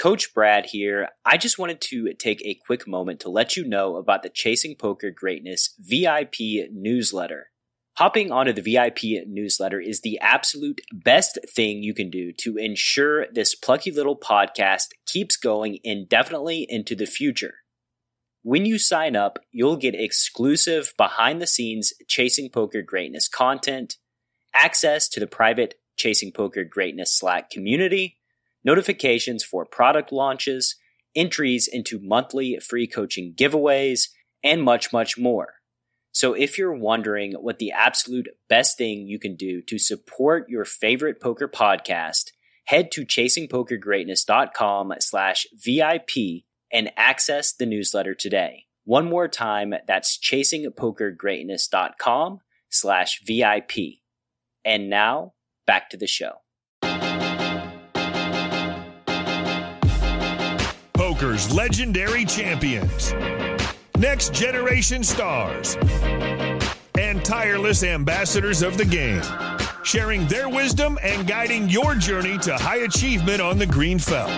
Coach Brad here. I just wanted to take a quick moment to let you know about the Chasing Poker Greatness VIP newsletter. Hopping onto the VIP newsletter is the absolute best thing you can do to ensure this plucky little podcast keeps going indefinitely into the future. When you sign up, you'll get exclusive behind-the-scenes Chasing Poker Greatness content, access to the private Chasing Poker Greatness Slack community, notifications for product launches, entries into monthly free coaching giveaways, and much, much more. So if you're wondering what the absolute best thing you can do to support your favorite poker podcast, head to ChasingPokerGreatness.com/VIP and access the newsletter today. One more time, that's ChasingPokerGreatness.com/VIP. And now, back to the show. Poker's legendary champions, next generation stars, and tireless ambassadors of the game, sharing their wisdom and guiding your journey to high achievement on the green felt.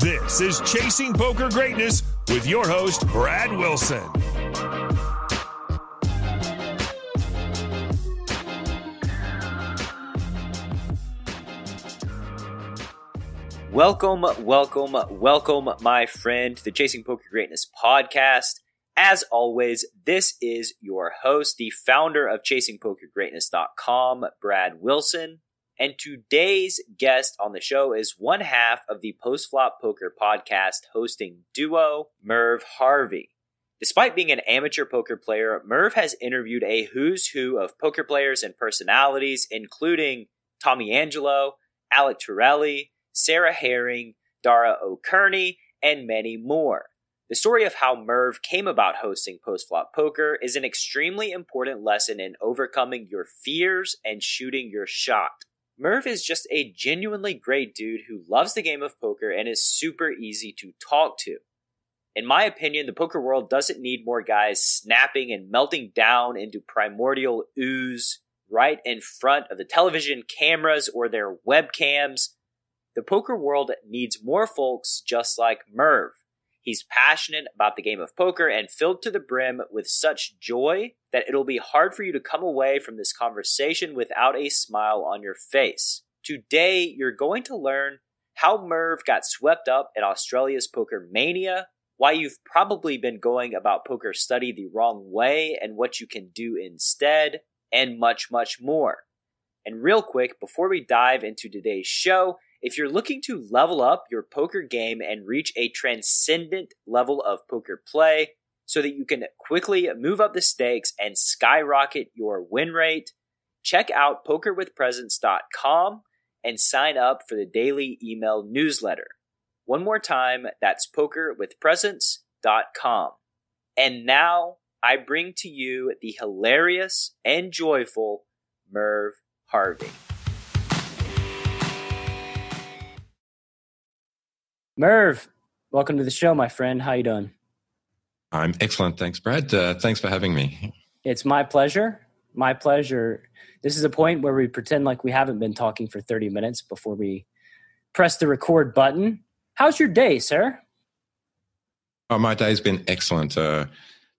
This is Chasing Poker Greatness with your host, Brad Wilson. Welcome, welcome, welcome, my friend, to the Chasing Poker Greatness podcast. As always, this is your host, the founder of ChasingPokerGreatness.com, Brad Wilson. And today's guest on the show is one half of the Post Flop Poker podcast hosting duo, Merv Harvey. Despite being an amateur poker player, Merv has interviewed a who's who of poker players and personalities, including Tommy Angelo, Alec Torelli, Sarah Herring, Dara O'Kearney, and many more. The story of how Merv came about hosting Post Flop Poker is an extremely important lesson in overcoming your fears and shooting your shot. Merv is just a genuinely great dude who loves the game of poker and is super easy to talk to. In my opinion, the poker world doesn't need more guys snapping and melting down into primordial ooze right in front of the television cameras or their webcams. The poker world needs more folks just like Merv. He's passionate about the game of poker and filled to the brim with such joy that it'll be hard for you to come away from this conversation without a smile on your face. Today, you're going to learn how Merv got swept up in Australia's poker mania, why you've probably been going about poker study the wrong way and what you can do instead, and much, much more. And real quick, before we dive into today's show, if you're looking to level up your poker game and reach a transcendent level of poker play so that you can quickly move up the stakes and skyrocket your win rate, check out PokerWithPresence.com and sign up for the daily email newsletter. One more time, that's PokerWithPresence.com. And now I bring to you the hilarious and joyful Merv Harvey. Merv, welcome to the show, my friend. How you doing? I'm excellent. Thanks, Brad. Thanks for having me. It's my pleasure. My pleasure. This is a point where we pretend like we haven't been talking for 30 minutes before we press the record button. How's your day, sir? Oh, my day's been excellent. To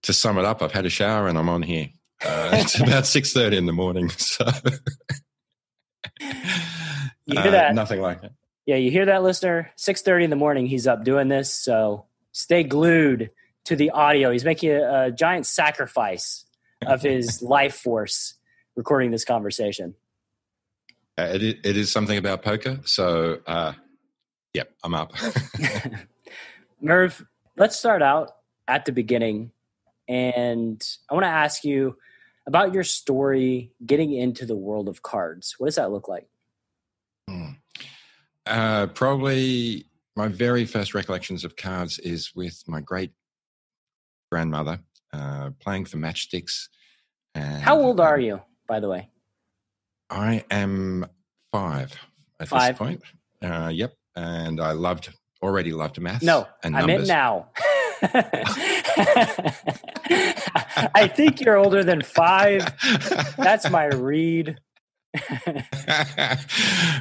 sum it up, I've had a shower and I'm on here. It's about 6:30 in the morning. So you hear that? Nothing like it. Yeah, you hear that, listener? 6:30 in the morning, he's up doing this, so stay glued to the audio. He's making a giant sacrifice of his life force recording this conversation. It is something about poker, so, I'm up. Merv, let's start out at the beginning, and I want to ask you about your story getting into the world of cards. What does that look like? Probably my very first recollections of cards is with my great grandmother playing for matchsticks. And how old are you, by the way? I am five at this point. Yep. And I already loved maths. No, and I meant now. I think you're older than five. That's my read.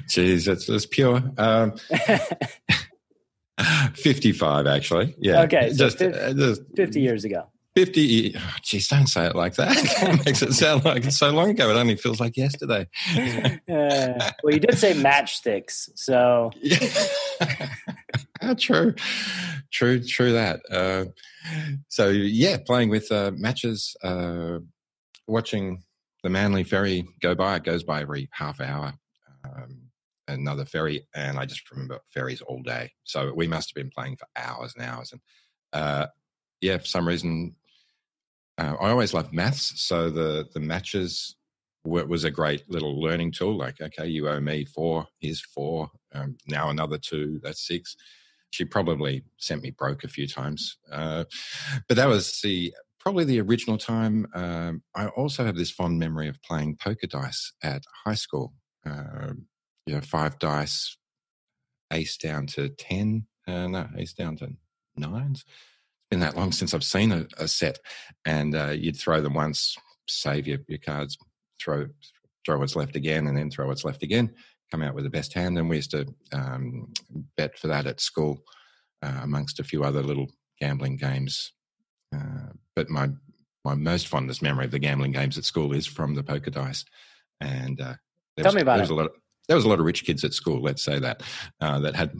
Jeez, that's pure. 55, actually. Yeah. Okay. So just 50 years ago. 50, oh, geez, don't say it like that. It makes it sound like it's so long ago. It only feels like yesterday. Well, you did say matchsticks, so. True that. Playing with matches, watching the Manly ferry go by. It goes by every half hour, another ferry, and I just remember ferries all day. So we must have been playing for hours and hours. And, for some reason, I always loved maths, so the matches was a great little learning tool. Like, okay, you owe me 4, here's 4, now another 2, that's 6. She probably sent me broke a few times. But that was probably the original time. I also have this fond memory of playing poker dice at high school. 5 dice, ace down to 10. Ace down to 9s. Been that long since I've seen a set, and you'd throw them once, save your cards, throw what's left again, and then throw what's left again, come out with the best hand. And we used to bet for that at school, amongst a few other little gambling games. But my most fondest memory of the gambling games at school is from the poker dice. And there was a lot of rich kids at school, let's say that, that had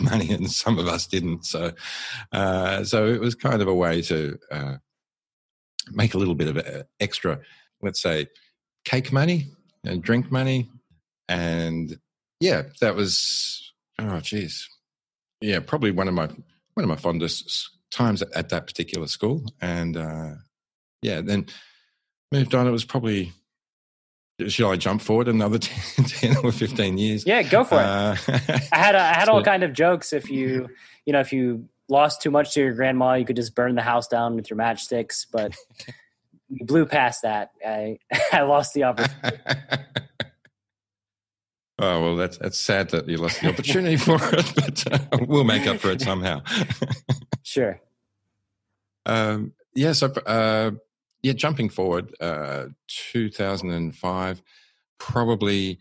money, and some of us didn't. So it was kind of a way to make a little bit of extra, let's say, cake money and drink money. And yeah, that was probably one of my fondest times at that particular school. And then moved on. It was probably. Shall I jump forward another 10 or 15 years? Yeah, go for it. I had all kind of jokes. If if you lost too much to your grandma, you could just burn the house down with your matchsticks. But you blew past that. I lost the opportunity. Oh, well, that's sad that you lost the opportunity for it. But we'll make up for it somehow. Sure. Yes. Jumping forward, 2005, probably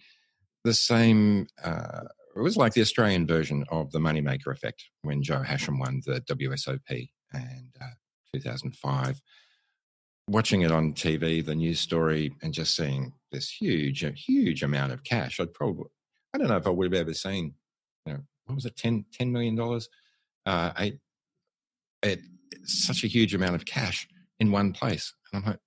the same. It was like the Australian version of the Moneymaker Effect when Joe Hashem won the WSOP, and 2005. Watching it on TV, the news story, and just seeing this huge amount of cash. I don't know if I would have ever seen. What was it? $10 million. It's such a huge amount of cash in one place. And I'm like,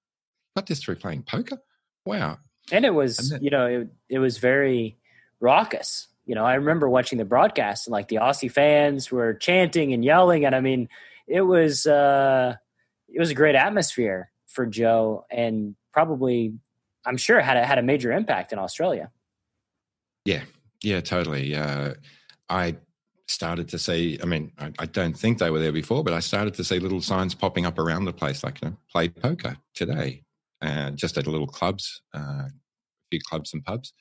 got this through playing poker? Wow. And it was, it was very raucous. I remember watching the broadcast, and like the Aussie fans were chanting and yelling. And I mean, it was a great atmosphere for Joe, and probably, I'm sure, had a major impact in Australia. Yeah. Yeah, totally. I started to see, I don't think they were there before, but I started to see little signs popping up around the place, like, play poker today, just at little clubs, a few clubs and pubs.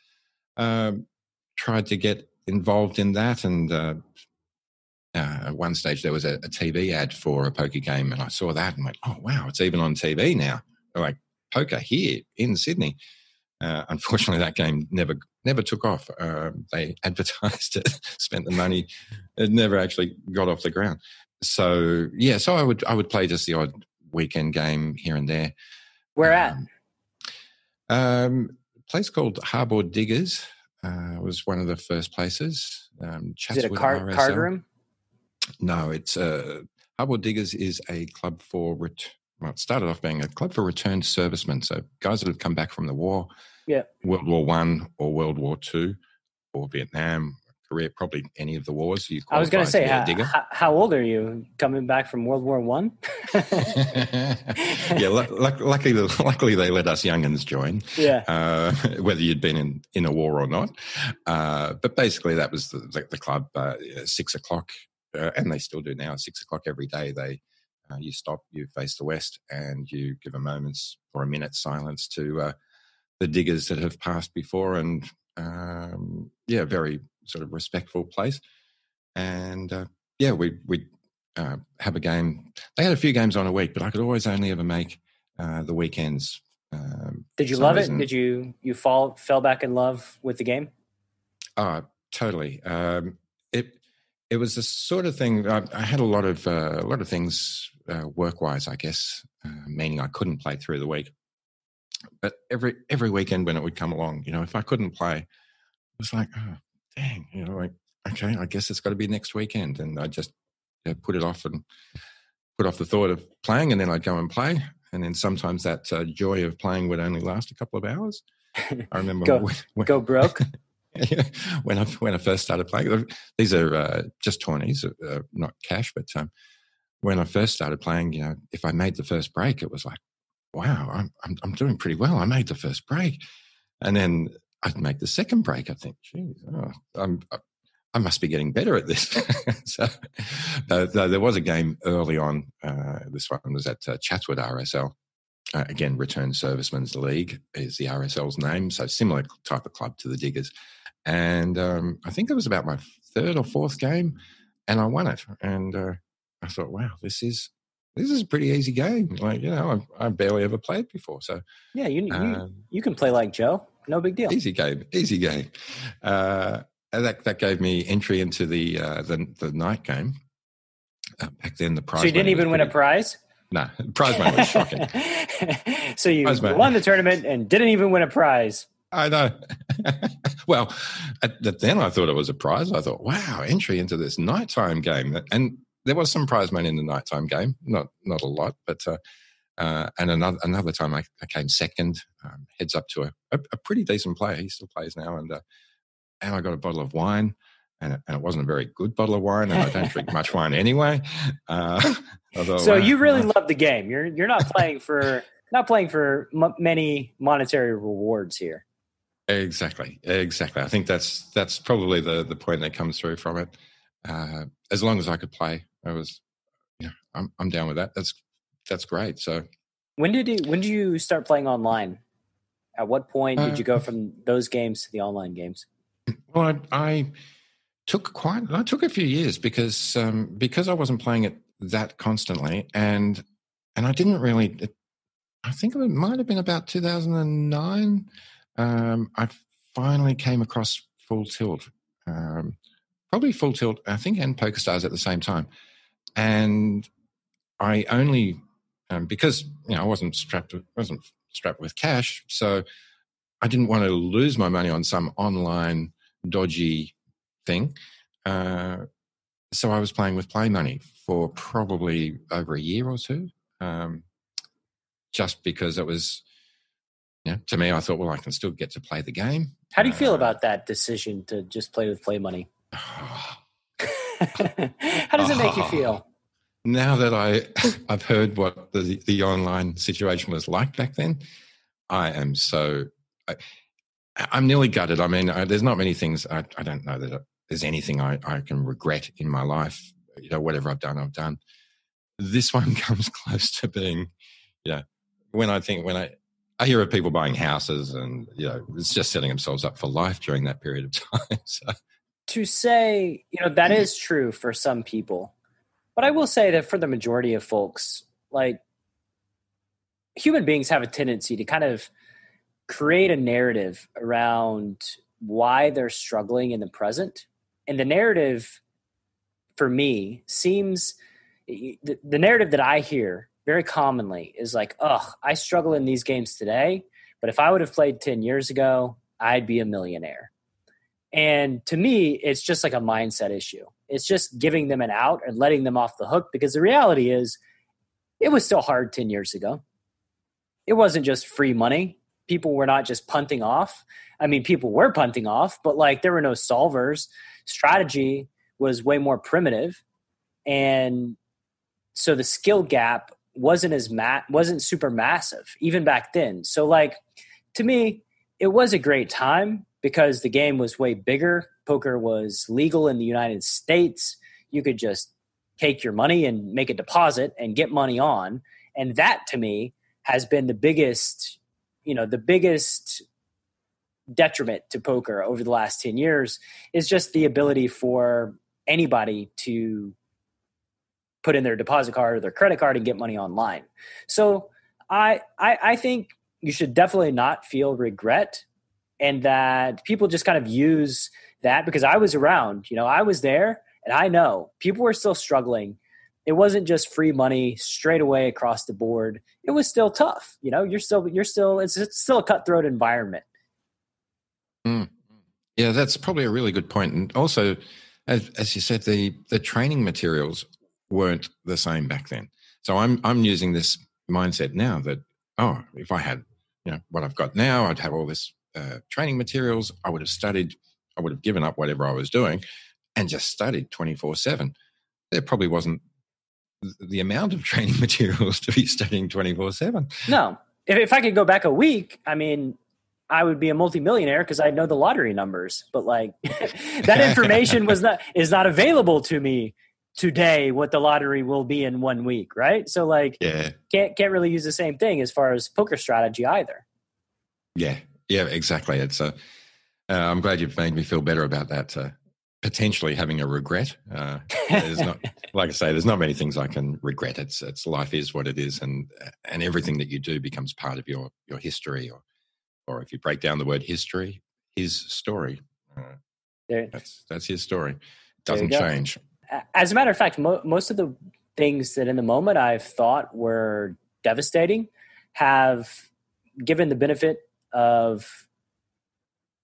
Tried to get involved in that, and at one stage there was a TV ad for a poker game, and I saw that and went, oh, wow, it's even on TV now, like poker here in Sydney. Unfortunately, that game never took off. They advertised it, spent the money. It never actually got off the ground. So, I would play just the odd weekend game here and there. Where at? A place called Harbour Diggers was one of the first places. Chatswood RSL. Is it a card room? No, it's Harbour Diggers is a club for it started off being a club for returned servicemen. So guys that have come back from the war, World War I or World War II, or Vietnam, Korea, probably any of the wars. I was going to say, how old are you coming back from World War I? Luckily they let us youngins join. Yeah, whether you'd been in a war or not. But basically, that was the club. 6 o'clock, and they still do now. 6 o'clock every day. They. You stop, you face the West, and you give a minute's silence to the diggers that have passed before, and very sort of respectful place. And we have a game. They had a few games on a week, but I could always only ever make the weekends. Did you love it? Did you fell back in love with the game? Oh, totally. It it was the sort of thing I had a lot of things work-wise, I guess, meaning I couldn't play through the week. But every weekend when it would come along, you know, if I couldn't play, it was like, oh, dang, you know, like, okay, I guess it's got to be next weekend. And I just put it off and put off the thought of playing, and then I'd go and play. And then sometimes that joy of playing would only last a couple of hours. I remember go broke. When I first started playing, these are just tourneys, not cash, but when I first started playing, you know, if I made the first break, it was like, wow, I'm doing pretty well. I made the first break, and then I'd make the second break. I think, geez, I must be getting better at this. So there was a game early on. This one was at Chatswood RSL. Again, Return Servicemen's League is the RSL's name. So similar type of club to the Diggers. And I think it was about my third or fourth game, and I won it. And I thought, wow, this is a pretty easy game. Like, you know, I've barely ever played before. So yeah, you can play like Joe. No big deal. Easy game. That gave me entry into the night game. Back then, the prize. So you didn't even win a prize? No, prize money was shocking. So you won the tournament and didn't even win a prize. I know. Well, then I thought it was a prize. I thought, wow, entry into this nighttime game. And there was some prize money in the nighttime game, not a lot, but and another time I came second, heads up to a pretty decent player. He still plays now, and I got a bottle of wine, and it wasn't a very good bottle of wine, and I don't drink much wine anyway. So you really love the game. You're not playing for many monetary rewards here. Exactly. I think that's probably the point that comes through from it. As long as I could play, I'm down with that. That's great. So when did you start playing online? At what point did you go from those games to the online games? Well, I took a few years because I wasn't playing it that constantly, and I didn't really. I think it might have been about 2009. I finally came across Full Tilt. Probably Full Tilt, I think, and PokerStars at the same time. And I only, because, you know, I wasn't strapped with cash, so I didn't want to lose my money on some online dodgy thing. So I was playing with play money for probably over a year or two, just because it was, you know, to me, I thought, well, I can still get to play the game. How do you feel about that decision to just play with play money? How does it make you feel? Now that I've heard what the online situation was like back then, I am so I'm nearly gutted. I mean, there's not many things I don't know that there's anything I can regret in my life. You know, whatever I've done. This one comes close to being, you know, when I hear of people buying houses and, you know, it's just setting themselves up for life during that period of time. So. To say, you know, that is true for some people, but I will say that for the majority of folks, like, human beings have a tendency to kind of create a narrative around why they're struggling in the present. And the narrative for me seems, the narrative that I hear very commonly is like, oh, I struggle in these games today, but if I would have played 10 years ago, I'd be a millionaire. And to me, it's just like a mindset issue. It's just giving them an out and letting them off the hook, because the reality is it was still hard 10 years ago. It wasn't just free money. People were not just punting off. I mean, people were punting off, but like there were no solvers. Strategy was way more primitive. And so the skill gap wasn't super massive even back then. So like, to me, it was a great time, because the game was way bigger. Poker was legal in the United States. You could just take your money and make a deposit and get money on. And that, to me, has been the biggest detriment to poker over the last 10 years is just the ability for anybody to put in their deposit card or their credit card and get money online. So I think you should definitely not feel regret, and that people just kind of use that, because I was around, you know, I was there And I know people were still struggling. It wasn't just free money straight away across the board. It was still tough. You know, you're still, it's still a cutthroat environment. Mm. Yeah, that's probably a really good point. And also, as you said, the training materials weren't the same back then. So I'm using this mindset now that, oh, if I had, you know, what I've got now, I'd have all this training materials. I would have studied. I would have given up whatever I was doing and just studied 24/7. There probably wasn't the amount of training materials to be studying 24/7. No. If I could go back a week, I mean, I would be a multimillionaire because I know the lottery numbers, but like that information is not available to me today, what the lottery will be in 1 week. Right. So like, yeah. Can't really use the same thing as far as poker strategy either. Yeah. Yeah, exactly. It's I'm glad you've made me feel better about that. Potentially having a regret. There's not, like I say, there's not many things I can regret. It's life is what it is. And everything that you do becomes part of your history or if you break down the word history, his story. That's his story. It doesn't change. As a matter of fact, most of the things that in the moment I've thought were devastating have given the benefit of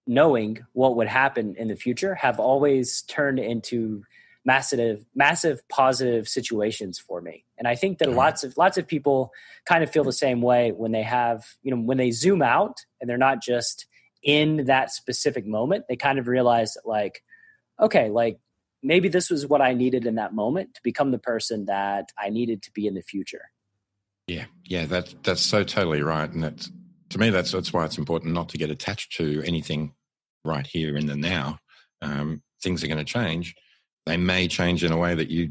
knowing what would happen in the future have always turned into massive positive situations for me. And I think that lots of people kind of feel the same way when they have, you know, when they zoom out and they're not just in that specific moment, they kind of realize that like, okay, like maybe this was what I needed in that moment to become the person that I needed to be in the future. Yeah. Yeah. That's so totally right. And that's, to me, that's why it's important not to get attached to anything right here in the now. Things are going to change. They may change in a way that you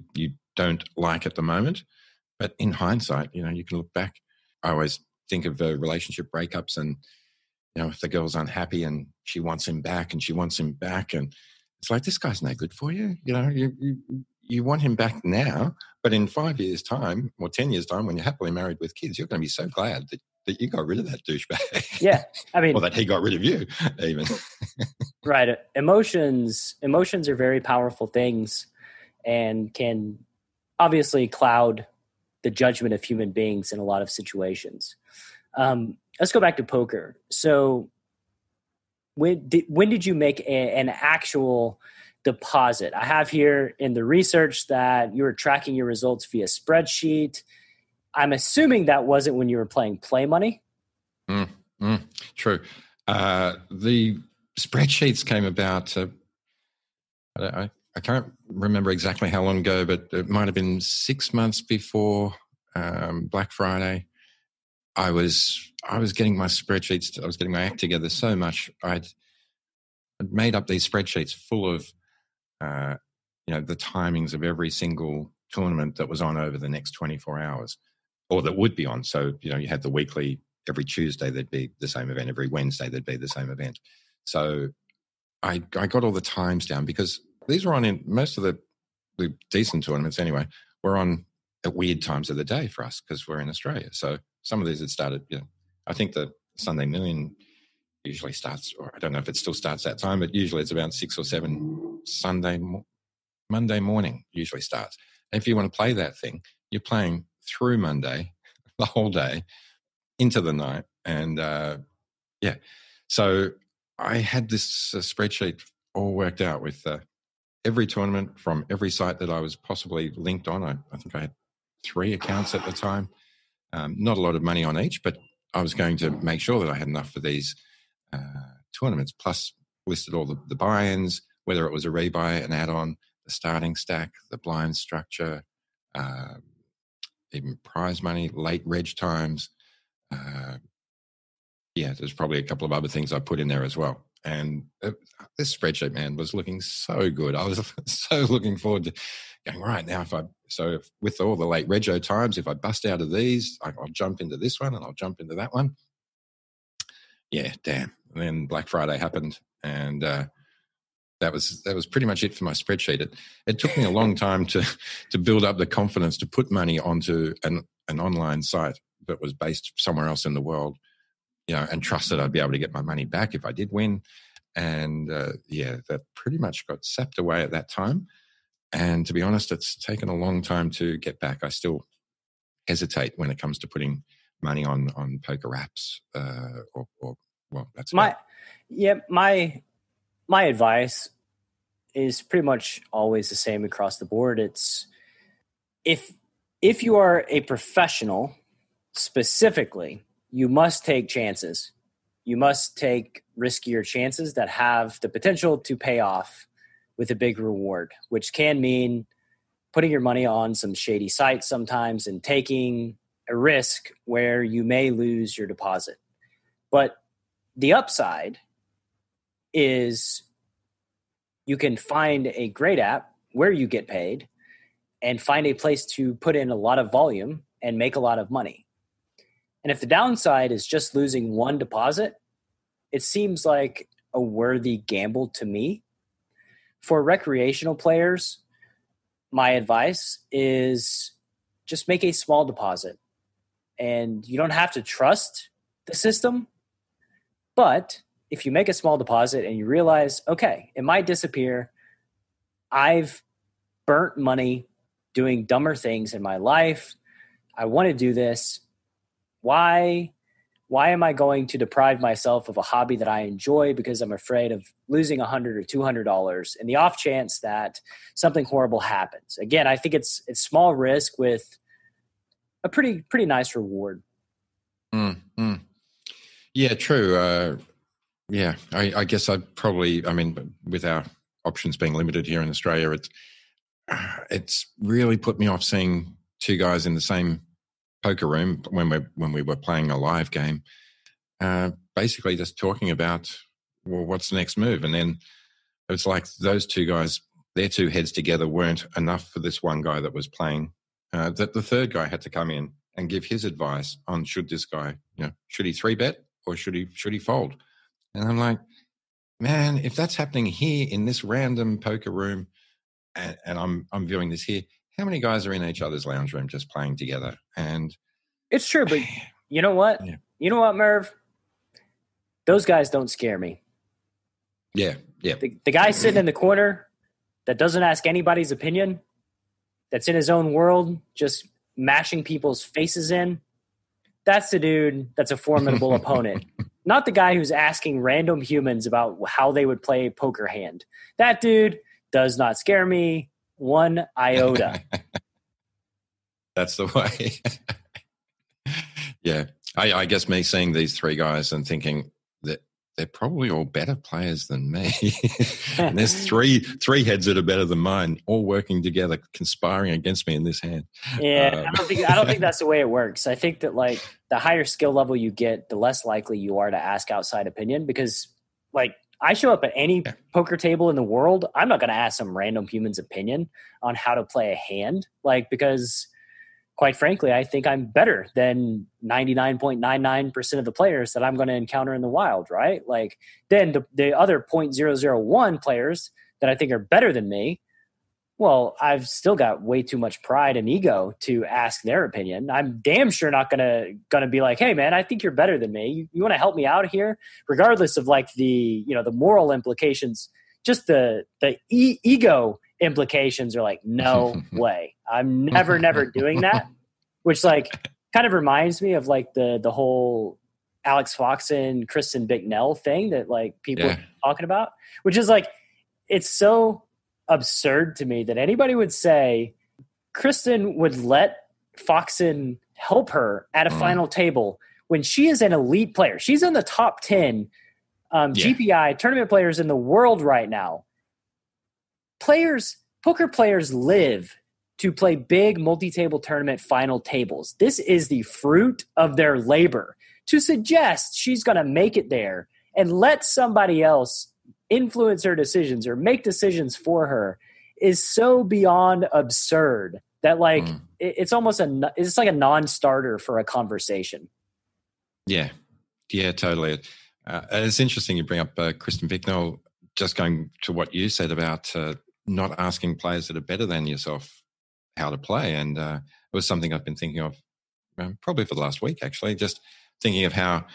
don't like at the moment, but in hindsight, you know, you can look back. I always think of the relationship breakups and, you know, if the girl's unhappy and she wants him back and it's like, this guy's no good for you. You know, you want him back now, but in 5 years' time or 10 years' time when you're happily married with kids, you're going to be so glad that you got rid of that douchebag. Yeah. I mean, or that he got rid of you even. Right. Emotions are very powerful things and can obviously cloud the judgment of human beings in a lot of situations. Let's go back to poker. So when did you make an actual deposit? I have here in the research that you were tracking your results via spreadsheet. I'm assuming that wasn't when you were playing play money. True. The spreadsheets came about, I can't remember exactly how long ago, but it might have been 6 months before Black Friday. I was getting my spreadsheets, I was getting my act together so much. I'd made up these spreadsheets full of, you know, the timings of every single tournament that was on over the next 24 hours. Or that would be on. So, you know, you had the weekly, every Tuesday there'd be the same event, every Wednesday there'd be the same event. So I got all the times down because these were on in most of the decent tournaments anyway, were on at weird times of the day for us because we're in Australia. So some of these had started, you know, I think the Sunday Million usually starts, or I don't know if it still starts that time, but usually it's about 6 or 7 Monday morning usually starts. And if you want to play that thing, you're playing through Monday, the whole day, into the night. And, yeah, so I had this spreadsheet all worked out with every tournament from every site that I was possibly linked on. I think I had 3 accounts at the time, not a lot of money on each, but I was going to make sure that I had enough for these tournaments, plus listed all the buy-ins, whether it was a rebuy, an add-on, the starting stack, the blind structure, even prize money, late reg times. Yeah, there's probably a couple of other things I put in there as well. And this spreadsheet, man, was looking so good. I was so looking forward to going, right now, if with all the late rego times, if I bust out of these, I'll jump into this one and I'll jump into that one. Yeah, damn. And then Black Friday happened and that was pretty much it for my spreadsheet. It took me a long time to build up the confidence to put money onto an online site that was based somewhere else in the world, you know, and trust that I'd be able to get my money back if I did win. And yeah, that pretty much got sapped away at that time. And to be honest, it's taken a long time to get back. I still hesitate when it comes to putting money on poker apps or well, that's my, yeah, my advice is pretty much always the same across the board. It's if you are a professional specifically, you must take chances. You must take riskier chances that have the potential to pay off with a big reward, which can mean putting your money on some shady sites sometimes and taking a risk where you may lose your deposit. But the upside is you can find a great app where you get paid and find a place to put in a lot of volume and make a lot of money. And if the downside is just losing one deposit, it seems like a worthy gamble to me. For recreational players, my advice is just make a small deposit. And you don't have to trust the system. But if you make a small deposit and you realize, okay, it might disappear. I've burnt money doing dumber things in my life. I want to do this. Why am I going to deprive myself of a hobby that I enjoy because I'm afraid of losing $100 or $200 in the off chance that something horrible happens? Again, I think it's small risk with a pretty nice reward. Yeah, true. Yeah, I guess I'd probably, I mean, with our options being limited here in Australia, it's really put me off seeing two guys in the same poker room when we were playing a live game, basically just talking about, well, what's the next move? And then it's like those two guys, their two heads together weren't enough for this one guy that was playing, that the third guy had to come in and give his advice on should this guy, you know, should he three bet or should he fold? And I'm like, man, if that's happening here in this random poker room, and I'm viewing this here, how many guys are in each other's lounge room just playing together? And it's true, but you know what? Yeah. You know what, Merv? Those guys don't scare me. Yeah. The guy sitting in the corner that doesn't ask anybody's opinion, that's in his own world, just mashing people's faces in, that's the dude that's a formidable opponent. Not the guy who's asking random humans about how they would play a poker hand. That dude does not scare me one iota. That's the way. Yeah. I guess me seeing these three guys and thinking that they're probably all better players than me. And there's three heads that are better than mine, all working together, conspiring against me in this hand. Yeah, I don't think that's the way it works. I think that like the higher skill level you get, the less likely you are to ask outside opinion, because like I show up at any poker table in the world, I'm not going to ask some random human's opinion on how to play a hand, like, because quite frankly, I think I'm better than 99.99% of the players that I'm going to encounter in the wild, right? Like, then the other 0.001 players that I think are better than me, well, I've still got way too much pride and ego to ask their opinion. I'm damn sure not gonna be like, hey man, I think you're better than me. You want to help me out here, regardless of like the, you know, the moral implications. Just the ego implications are like, no way. I'm never doing that. Which like kind of reminds me of like the whole Alex Foxen, Kristen Bicknell thing that like people are talking about, which is like, it's so absurd to me that anybody would say Kristen would let Foxen help her at a final table when she is an elite player. She's in the top 10 GPI tournament players in the world right now. Poker players live to play big multi-table tournament final tables. This is the fruit of their labor. To suggest she's going to make it there and let somebody else influence her decisions or make decisions for her is so beyond absurd that like it's almost it's like a non-starter for a conversation. Yeah, totally. It's interesting you bring up Kristen Bicknell. Just going to what you said about not asking players that are better than yourself how to play, and it was something I've been thinking of probably for the last week actually. Just thinking of how,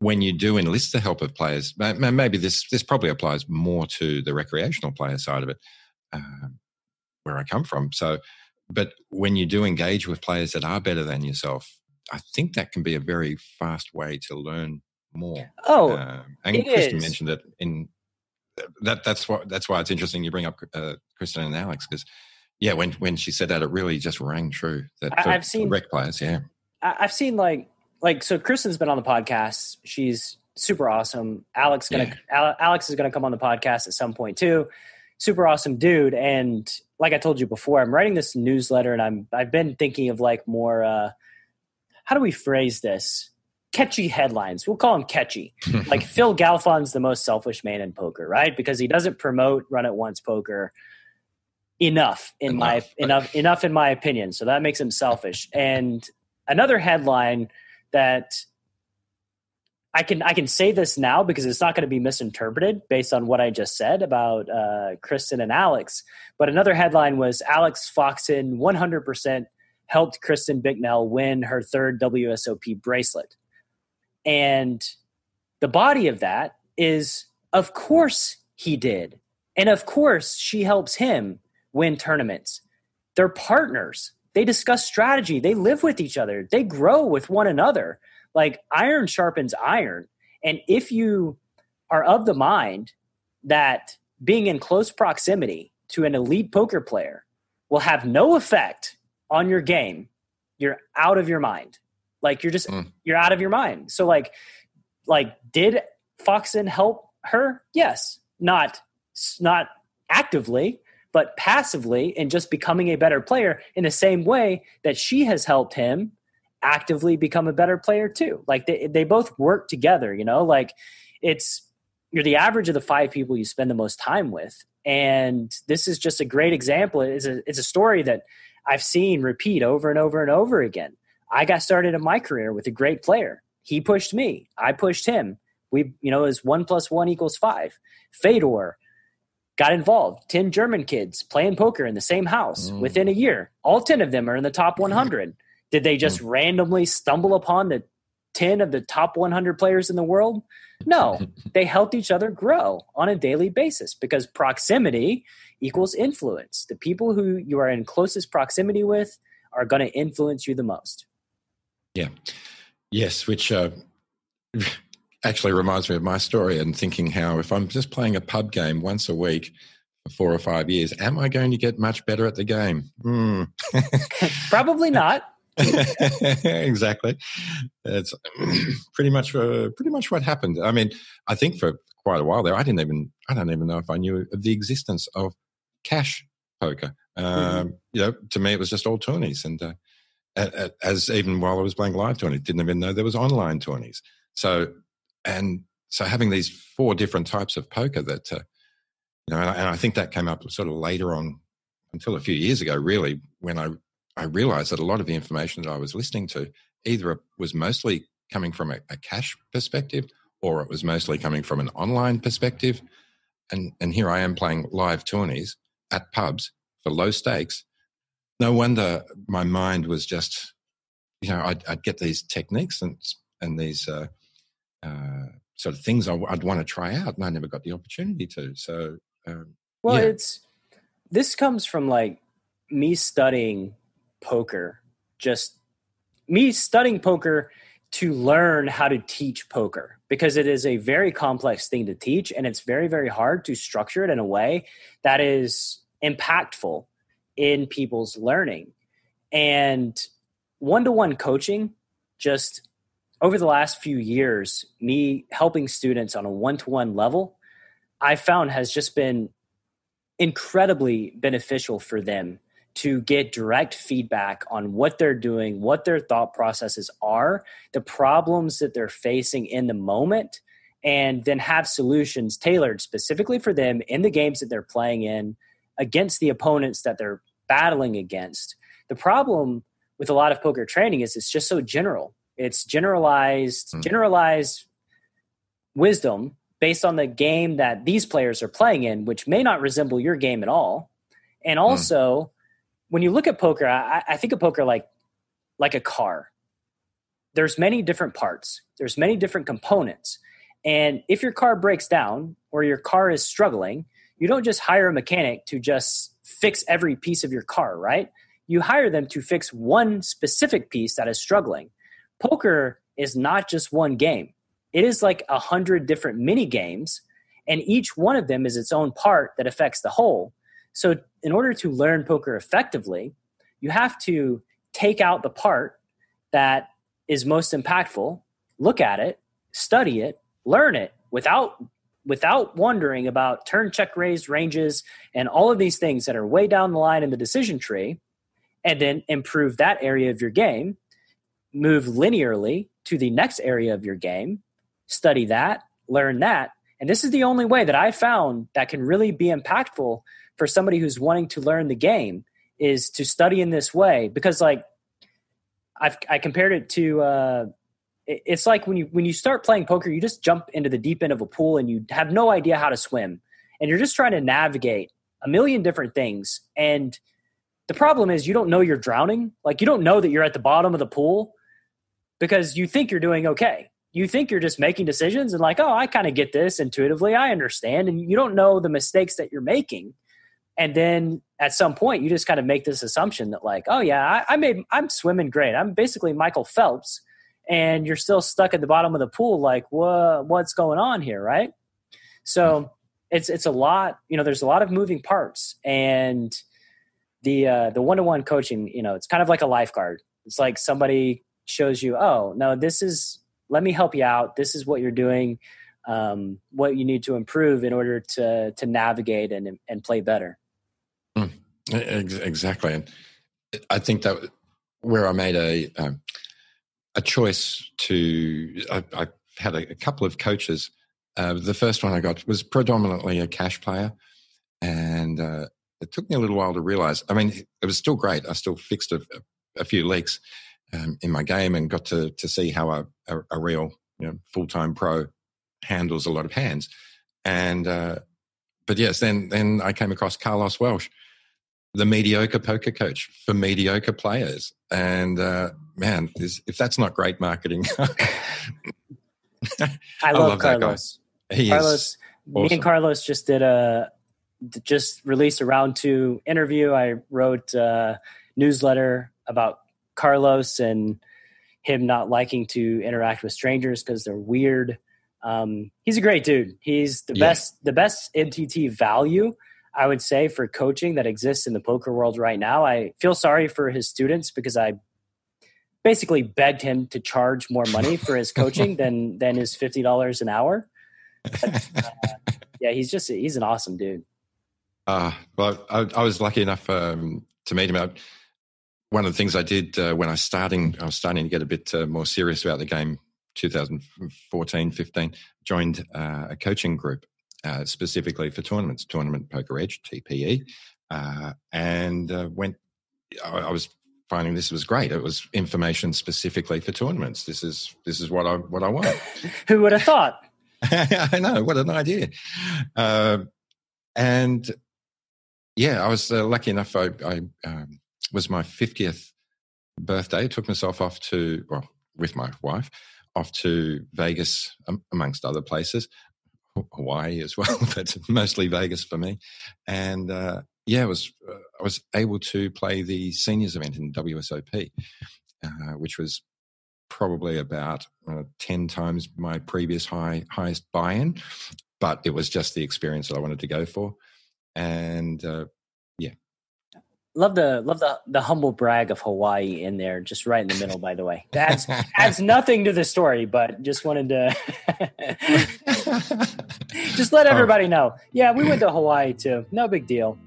when you do enlist the help of players, maybe this probably applies more to the recreational player side of it. where I come from. So, but when you do engage with players that are better than yourself, I think that can be a very fast way to learn more. And Kristen mentioned that in that. That's why it's interesting you bring up Kristen and Alex, because when she said that, it really just rang true. That I've seen rec players. Yeah, I've seen like so. Kristen's been on the podcast. She's super awesome. Alex is gonna come on the podcast at some point too. Super awesome dude. And like I told you before, I'm writing this newsletter, and I've been thinking of like more. How do we phrase this? Catchy headlines. We'll call them catchy. Like Phil Galfon's the most selfish man in poker, right? Because he doesn't promote Run It Once Poker enough in my opinion. So that makes him selfish. And another headline that I can say this now because it's not going to be misinterpreted based on what I just said about Kristen and Alex. But another headline was Alex Foxen 100% helped Kristen Bicknell win her third WSOP bracelet. And the body of that is, of course he did. And of course she helps him win tournaments. They're partners. They discuss strategy. They live with each other. They grow with one another. Like iron sharpens iron. And if you are of the mind that being in close proximity to an elite poker player will have no effect on your game, you're out of your mind. Like you're out of your mind. So like did Foxen help her? Yes. Not actively, but passively, and just becoming a better player in the same way that she has helped him actively become a better player too. Like they both work together, you know, like you're the average of the five people you spend the most time with. And this is just a great example. It's a story that I've seen repeat over and over and over again. I got started in my career with a great player. He pushed me. I pushed him. We, you know, is 1 + 1 = 5. Fedor got involved. 10 German kids playing poker in the same house within a year. All 10 of them are in the top 100. Did they just randomly stumble upon the 10 of the top 100 players in the world? No, they helped each other grow on a daily basis because proximity equals influence. The people who you are in closest proximity with are going to influence you the most. Yeah. Yes, which actually reminds me of my story and thinking how if I'm just playing a pub game once a week for 4 or 5 years, am I going to get much better at the game? Probably not. Exactly. It's pretty much what happened. I mean, I think for quite a while there, I don't even know if I knew of the existence of cash poker. You know, to me, it was just all tourneys, and as even while I was playing live tourneys, didn't even know there was online tourneys. So having these 4 different types of poker that you know, and I think that came up sort of later on, until a few years ago, really, when I realized that a lot of the information that I was listening to either was mostly coming from a cash perspective, or it was mostly coming from an online perspective. And here I am playing live tourneys at pubs for low stakes. No wonder my mind was just, you know, I'd get these techniques and these sort of things I'd want to try out, and I never got the opportunity to. So, this comes from like me studying poker, just me studying poker to learn how to teach poker, because it is a very complex thing to teach, and it's very, very hard to structure it in a way that is impactful in people's learning. And one-to-one coaching, just over the last few years, me helping students on a one-to-one level, I found has just been incredibly beneficial for them to get direct feedback on what they're doing, what their thought processes are, the problems that they're facing in the moment, and then have solutions tailored specifically for them in the games that they're playing in against the opponents that they're battling against. The problem with a lot of poker training is it's just so general. It's generalized wisdom based on the game that these players are playing in, which may not resemble your game at all. And also, when you look at poker, I think of poker like a car. There's many different parts. There's many different components. And if your car breaks down or your car is struggling, you don't just hire a mechanic to just fix every piece of your car, right? You hire them to fix one specific piece that is struggling. Poker is not just one game. It is like 100 different mini games, and each one of them is its own part that affects the whole. So in order to learn poker effectively, you have to take out the part that is most impactful, look at it, study it, learn it without wondering about turn, check, raise, ranges, and all of these things that are way down the line in the decision tree, and then improve that area of your game, move linearly to the next area of your game, study that, learn that. And this is the only way that I found that can really be impactful for somebody who's wanting to learn the game, is to study in this way. Because like I compared it to, it's like when you start playing poker, you just jump into the deep end of a pool and you have no idea how to swim. And you're just trying to navigate a million different things. And the problem is you don't know you're drowning. Like you don't know that you're at the bottom of the pool because you think you're doing okay. You think you're just making decisions and like, oh, I kind of get this intuitively. I understand. And you don't know the mistakes that you're making. And then at some point you just kind of make this assumption that like, oh yeah, I'm swimming great. I'm basically Michael Phelps, and you're still stuck at the bottom of the pool. Like, what's going on here? Right. So it's a lot, there's a lot of moving parts, and the one-to-one coaching, it's kind of like a lifeguard. It's like somebody shows you, oh no, let me help you out. This is what you're doing, what you need to improve in order to navigate and play better. Exactly. And I think that where I made a choice I had a couple of coaches. The first one I got was predominantly a cash player, and it took me a little while to realize. I mean, it was still great. I still fixed a few leaks in my game, and got to see how a real full-time pro handles a lot of hands. And but yes, then I came across Carlos Welsh, the mediocre poker coach for mediocre players. And man, if that's not great marketing. I love Carlos. That guy. Carlos, awesome. Me and Carlos just did released a round 2 interview. I wrote a newsletter about Carlos and him not liking to interact with strangers because they're weird. He's a great dude. He's the best MTT value, I would say, for coaching that exists in the poker world right now. I feel sorry for his students because I basically begged him to charge more money for his coaching than his $50 an hour. But, yeah, he's an awesome dude. Well, I was lucky enough to meet him. One of the things I did when I was starting to get a bit more serious about the game, 2014, 15, joined a coaching group specifically for tournaments, Tournament Poker Edge, TPE, and went. I was finding this was great. It was information specifically for tournaments. This is what I want. Who would have thought? I know, what an idea. And yeah, I was lucky enough. I was my 50th birthday. Took myself off to, well, with my wife, off to Vegas, amongst other places, Hawaii as well, but mostly Vegas for me. And I was able to play the seniors event in WSOP, which was probably about 10 times my previous highest buy-in, but it was just the experience that I wanted to go for. And Love the humble brag of Hawaii in there, just right in the middle, by the way. That's adds nothing to the story, but just wanted to just let everybody know. Yeah, we went to Hawaii too. No big deal.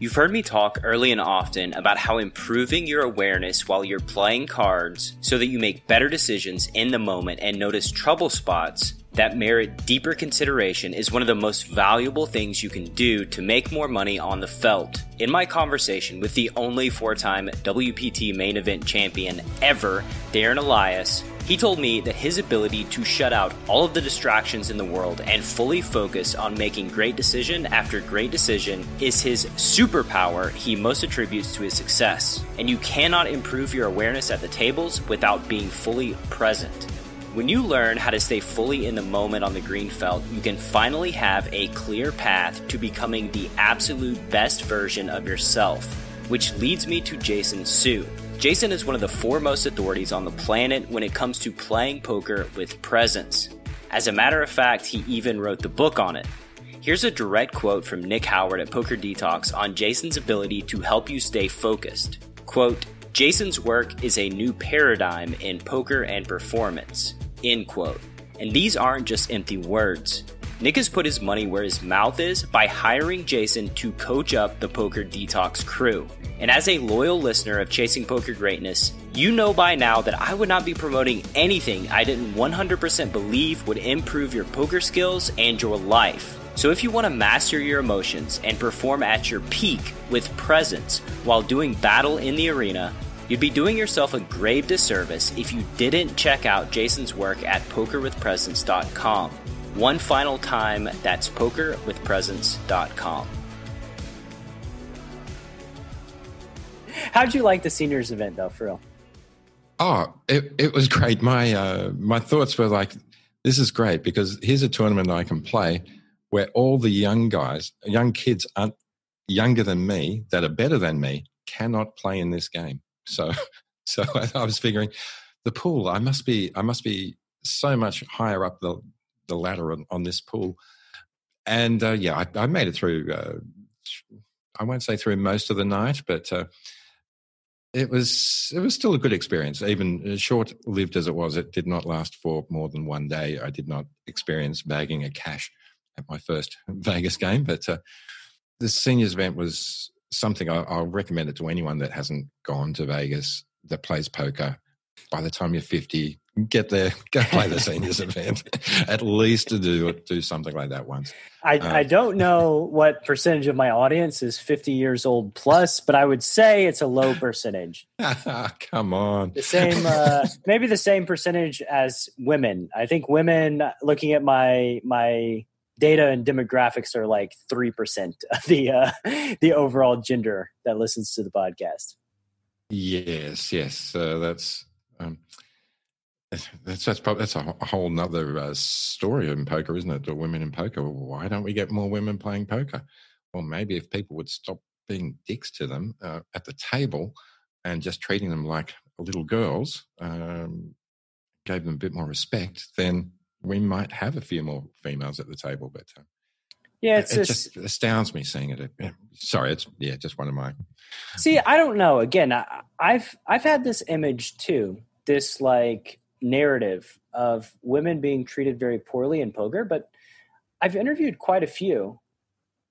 You've heard me talk early and often about how improving your awareness while you're playing cards so that you make better decisions in the moment and notice trouble spots that merit deeper consideration is one of the most valuable things you can do to make more money on the felt. In my conversation with the only 4-time WPT main event champion ever, Darren Elias, he told me that his ability to shut out all of the distractions in the world and fully focus on making great decision after great decision is his superpower he most attributes to his success. And you cannot improve your awareness at the tables without being fully present. When you learn how to stay fully in the moment on the green felt, you can finally have a clear path to becoming the absolute best version of yourself, which leads me to Jason Hsu. Jason is one of the foremost authorities on the planet when it comes to playing poker with presence. As a matter of fact, he even wrote the book on it. Here's a direct quote from Nick Howard at Poker Detox on Jason's ability to help you stay focused. Quote, "Jason's work is a new paradigm in poker and performance." End quote. And these aren't just empty words. Nick has put his money where his mouth is by hiring Jason to coach up the Poker Detox crew. And as a loyal listener of Chasing Poker Greatness, you know by now that I would not be promoting anything I didn't 100% believe would improve your poker skills and your life. So if you want to master your emotions and perform at your peak with presence while doing battle in the arena, you'd be doing yourself a grave disservice if you didn't check out Jason's work at PokerWithPresence.com. One final time, that's PokerWithPresence.com. How'd you like the seniors event, though, for real? Oh, it was great. My thoughts were like, this is great because here's a tournament I can play where all the young guys, young kids younger than me that are better than me cannot play in this game. So I was figuring the pool, I must be so much higher up the ladder on this pool. And I made it through, I won't say through most of the night, but it was still a good experience. Even short-lived as it was, it did not last for more than one day. I did not experience bagging a cash at my first Vegas game, but the seniors event was something I'll recommend it to anyone that hasn't gone to Vegas that plays poker. By the time you're 50, get there, go play the seniors event, at least to do something like that once. I don't know what percentage of my audience is 50 years old plus, but I would say it's a low percentage. Come on. The same, maybe the same percentage as women. I think women, looking at my data and demographics, are like 3% of the overall gender that listens to the podcast. Yes. That's a whole nother story in poker, isn't it? The women in poker. Why don't we get more women playing poker? Well, maybe if people would stop being dicks to them at the table and just treating them like little girls, gave them a bit more respect, then we might have a few more females at the table. But it just astounds me seeing it. Sorry, it's just one of my. See, I don't know. Again, I've had this image too. This like narrative of women being treated very poorly in poker, but I've interviewed quite a few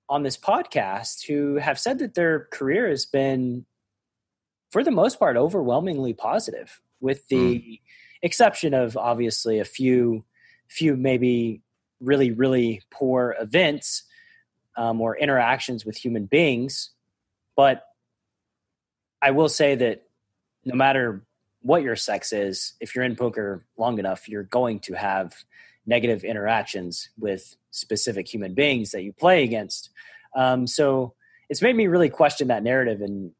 on this podcast who have said that their career has been, for the most part, overwhelmingly positive, with the exception of obviously a few maybe really, really poor events or interactions with human beings. But I will say that no matter what your sex is, if you're in poker long enough, you're going to have negative interactions with specific human beings that you play against. So it's made me really question that narrative and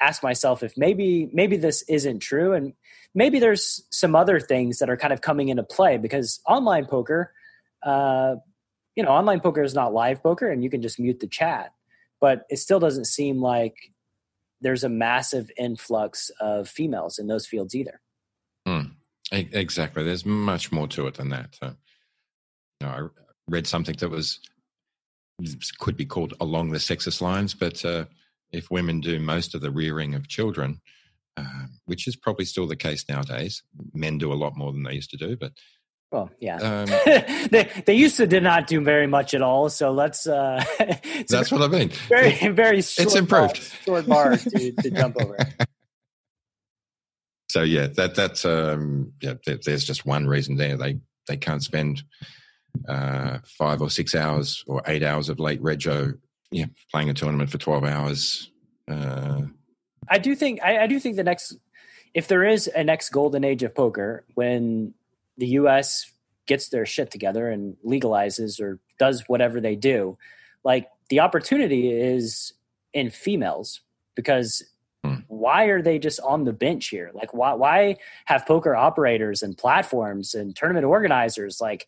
ask myself if maybe this isn't true. And maybe there's some other things that are kind of coming into play, because online poker, online poker is not live poker and you can just mute the chat, but it still doesn't seem like there's a massive influx of females in those fields either. Exactly. There's much more to it than that. I read something that could be called along the sexist lines, but if women do most of the rearing of children, which is probably still the case nowadays, men do a lot more than they used to do, but well, yeah, they used to did not do very much at all. So let's. That's what I mean. Very, very short. It's improved. Short bar to jump over. So yeah, there's just one reason there. They can't spend 5 or 6 hours or 8 hours of late rego, playing a tournament for 12 hours. I do think the next, if there is a next golden age of poker, when the U.S. gets their shit together and legalizes or does whatever they do, like the opportunity is in females, because why are they just on the bench here? Like, why have poker operators and platforms and tournament organizers? Like,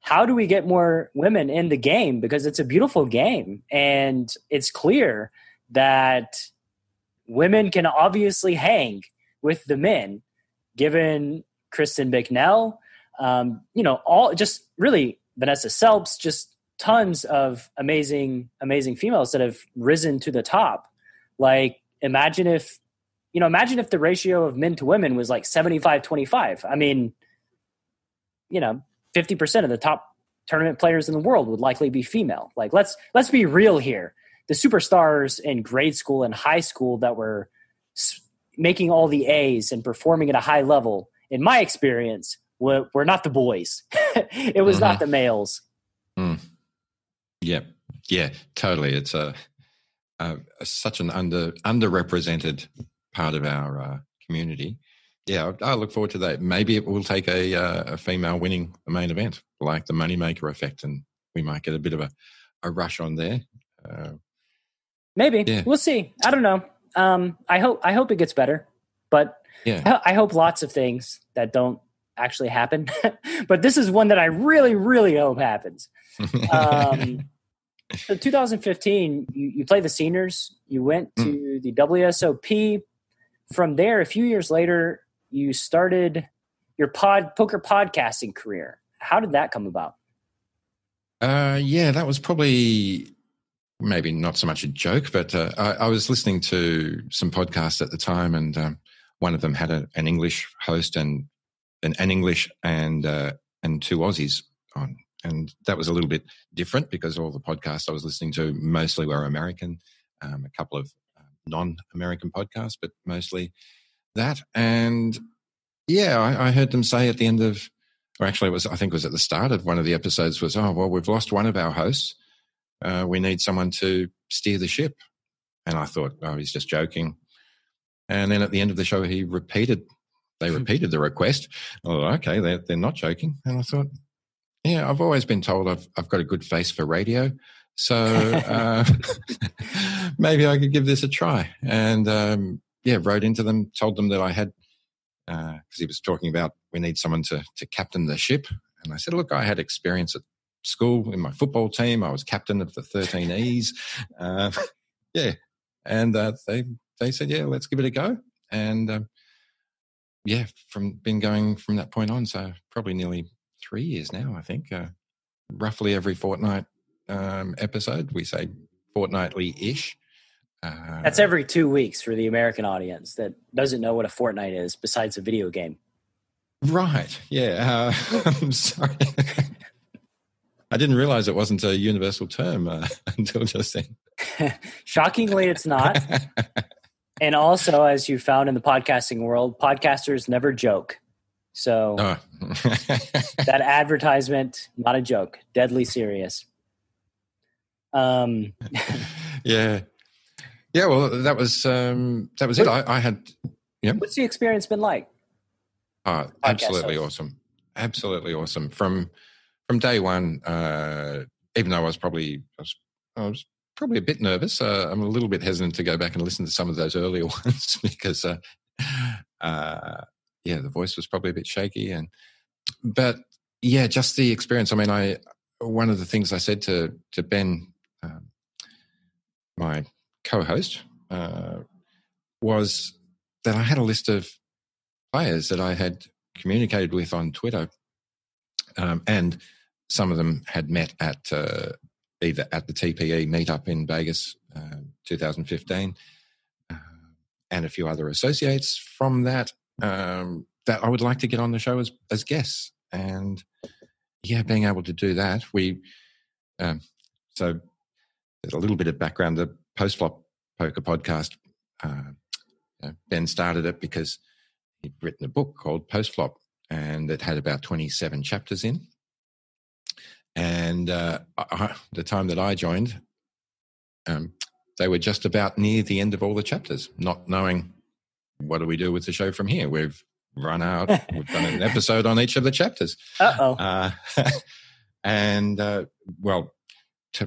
how do we get more women in the game? Because it's a beautiful game. And it's clear that women can obviously hang with the men, given Kristen Bicknell, all just really Vanessa Selps, just tons of amazing females that have risen to the top. Like, imagine if the ratio of men to women was like 75-25. I mean, 50% of the top tournament players in the world would likely be female. Like, let's be real here. The superstars in grade school and high school that were making all the A's and performing at a high level, in my experience, were not the boys. It was not the males. Mm. Yeah, totally. It's such an underrepresented part of our community. Yeah, I look forward to that. Maybe it will take a female winning the main event, like the moneymaker effect, and we might get a bit of a rush on there. Maybe. Yeah. We'll see. I don't know. I hope it gets better, but yeah. I hope lots of things that don't actually happen. But this is one that I really, really hope happens. So 2015, you played the seniors. You went to the WSOP. From there, a few years later, you started your poker podcasting career. How did that come about? That was probably maybe not so much a joke, but I was listening to some podcasts at the time, and one of them had an English host and an English and two Aussies on. And that was a little bit different because all the podcasts I was listening to mostly were American, a couple of non-American podcasts, but mostly that. And yeah, I heard them say at the end of, or actually I think it was at the start of one of the episodes was, oh, well, we've lost one of our hosts. We need someone to steer the ship. And I thought, oh, he's just joking. And then at the end of the show, they repeated the request. Oh, okay, they're not joking. And I thought, yeah, I've always been told I've got a good face for radio, so maybe I could give this a try. And wrote into them, told them that I had, because he was talking about we need someone to captain the ship. And I said, look, I had experience at school in my football team. I was captain of the 13 E's. They said, yeah, let's give it a go. And been going from that point on. So probably nearly 3 years now, I think. Roughly every fortnight episode, we say fortnightly-ish. That's every 2 weeks for the American audience that doesn't know what a fortnight is besides a video game. Right, yeah. I'm sorry. I didn't realize it wasn't a universal term until just then. Shockingly, it's not. And also, as you found in the podcasting world, podcasters never joke. So that advertisement, not a joke, deadly serious. Yeah. Yeah, well, that was it. I had. Yeah. What's the experience been like? Absolutely awesome. Absolutely awesome. From day one, even though I was probably a bit nervous. I'm a little bit hesitant to go back and listen to some of those earlier ones because, the voice was probably a bit shaky. But just the experience. I mean, one of the things I said to Ben, my co-host, was that I had a list of players that I had communicated with on Twitter, and some of them had met at either at the TPE meetup in Vegas 2015 and a few other associates from that that I would like to get on the show as guests. And, yeah, being able to do that, we so there's a little bit of background. The Post Flop Poker podcast, Ben started it because he'd written a book called Post Flop, and it had about 27 chapters in. And the time that I joined, they were just about near the end of all the chapters, not knowing what do we do with the show from here. We've run out. We've done an episode on each of the chapters. Uh-oh.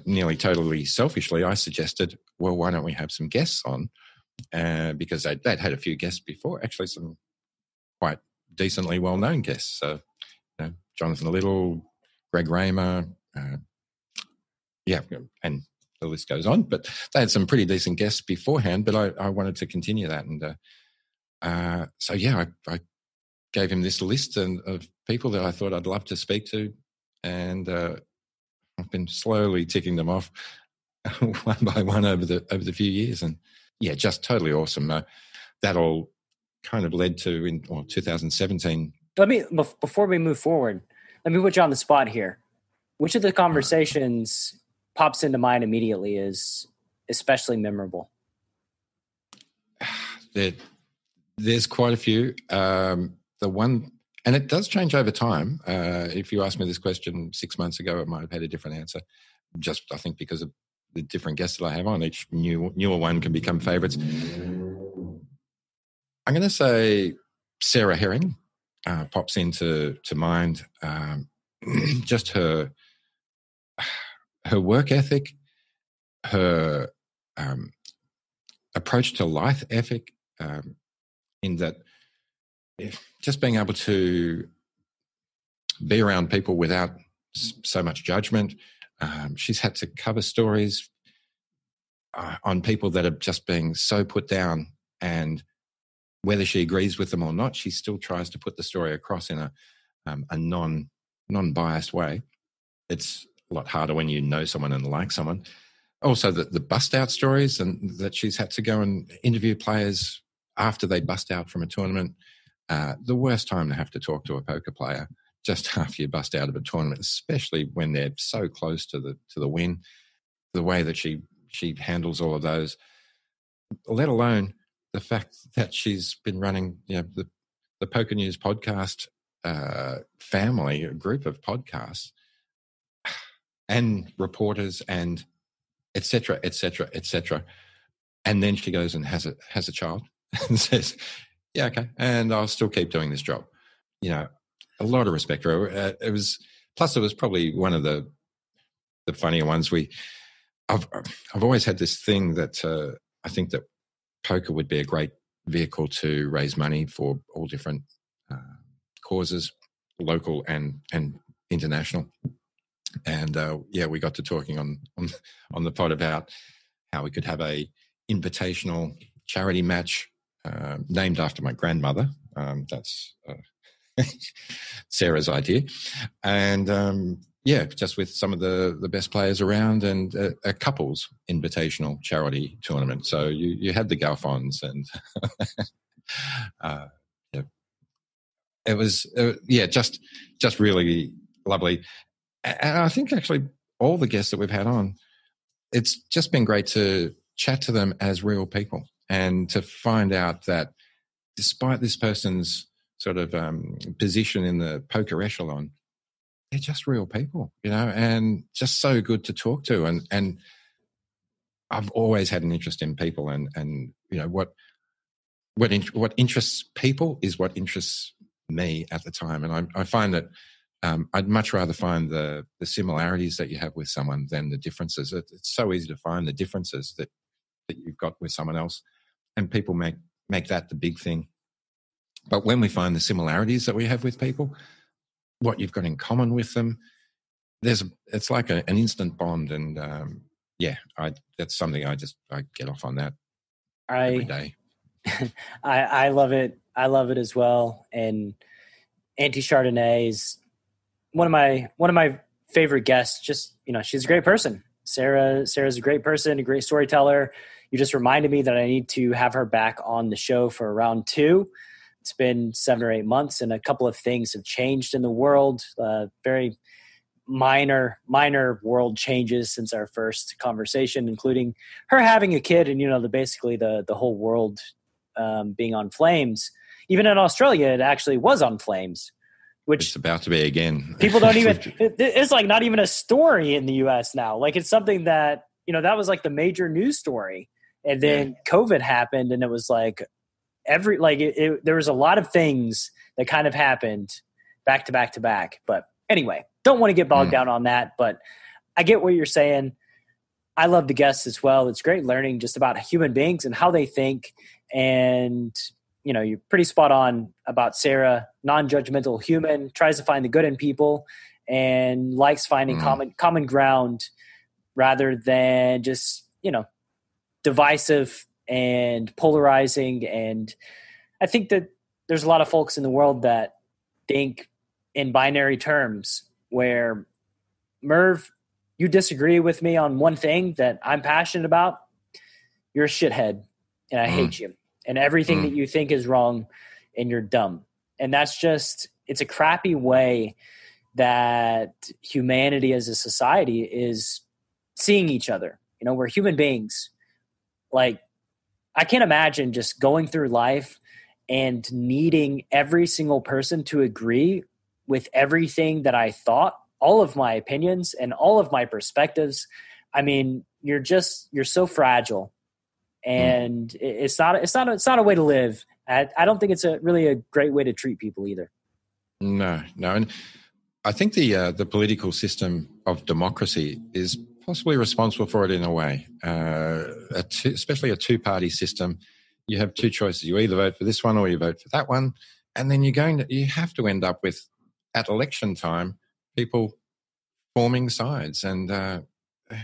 Nearly totally selfishly, I suggested, well, why don't we have some guests on because I'd had a few guests before, actually some quite decently well-known guests. So, you know, Jonathan Little, Greg Raymer, yeah, and the list goes on. But they had some pretty decent guests beforehand, but I wanted to continue that. And so, yeah, I gave him this list of people that I thought I'd love to speak to, and I've been slowly ticking them off one by one over the few years. And, yeah, just totally awesome. That all kind of led to 2017. Before we move forward, let me put you on the spot here. Which of the conversations pops into mind immediately is especially memorable? There's quite a few. The one, and it does change over time. If you asked me this question 6 months ago, it might have had a different answer. Just, I think, because of the different guests that I have on, each newer one can become favorites. I'm going to say Sarah Herring pops into mind. Just her work ethic, her approach to life ethic, in that just being able to be around people without so much judgment. She's had to cover stories on people that are just being so put down, and whether she agrees with them or not, she still tries to put the story across in a non-biased way. It's a lot harder when you know someone and like someone. Also, the bust-out stories, and that she's had to go and interview players after they bust out from a tournament. The worst time to have to talk to a poker player just after you bust out of a tournament, especially when they're so close to the win. The way that she handles all of those, let alone the fact that she's been running the Poker News podcast family, a group of podcasts and reporters and etc. And then she goes and has a child and says, yeah, okay, and I'll still keep doing this job. A lot of respect for her. It was probably one of the funnier ones. I've always had this thing that I think that poker would be a great vehicle to raise money for all different causes, local and international. And we got to talking on the pod about how we could have a invitational charity match named after my grandmother. That's Sarah's idea, and just with some of the best players around, and a couples invitational charity tournament. So you had the Galfons, and it was just really lovely. And I think actually all the guests that we've had on, it's just been great to chat to them as real people, and to find out that despite this person's sort of position in the poker echelon, they're just real people, and just so good to talk to. And I've always had an interest in people, and what interests people is what interests me at the time. And I find that I'd much rather find the similarities that you have with someone than the differences. It's so easy to find the differences that you've got with someone else, and people make that the big thing. But when we find the similarities that we have with people, what you've got in common with them, it's like an instant bond. And that's something I get off on that every day. I love it. I love it as well. And Anti-Chardonnay is one of my favorite guests. Just, she's a great person. Sarah's a great person, a great storyteller. You just reminded me that I need to have her back on the show for round two. It's been 7 or 8 months, and a couple of things have changed in the world. Very minor world changes since our first conversation, including her having a kid, and basically the whole world being on flames. Even in Australia, it actually was on flames, which it's about to be again. People don't even. It's like not even a story in the U.S. now. Like, it's something that that was like the major news story, and then COVID happened, and it was like. There was a lot of things that kind of happened back to back to back. But anyway, don't want to get bogged down on that, but I get what you're saying. I love the guests as well. It's great learning just about human beings and how they think. And, you know, you're pretty spot on about Sarah, non-judgmental human, tries to find the good in people and likes finding common ground rather than just, you know, divisive and polarizing. And I think that there's a lot of folks in the world that think in binary terms where, Merv, you disagree with me on one thing that I'm passionate about, you're a shithead and I hate you and everything that you think is wrong and you're dumb. And that's just, it's a crappy way that humanity as a society is seeing each other. You know, we're human beings. Like, I can't imagine just going through life and needing every single person to agree with everything that I thought, all of my opinions and all of my perspectives. I mean, you're so fragile, and it's not a way to live. I don't think it's really a great way to treat people either. No. And I think the political system of democracy is possibly responsible for it in a way, especially a two-party system. You have two choices. You either vote for this one or you vote for that one. And then you have to end up with, at election time, people forming sides, and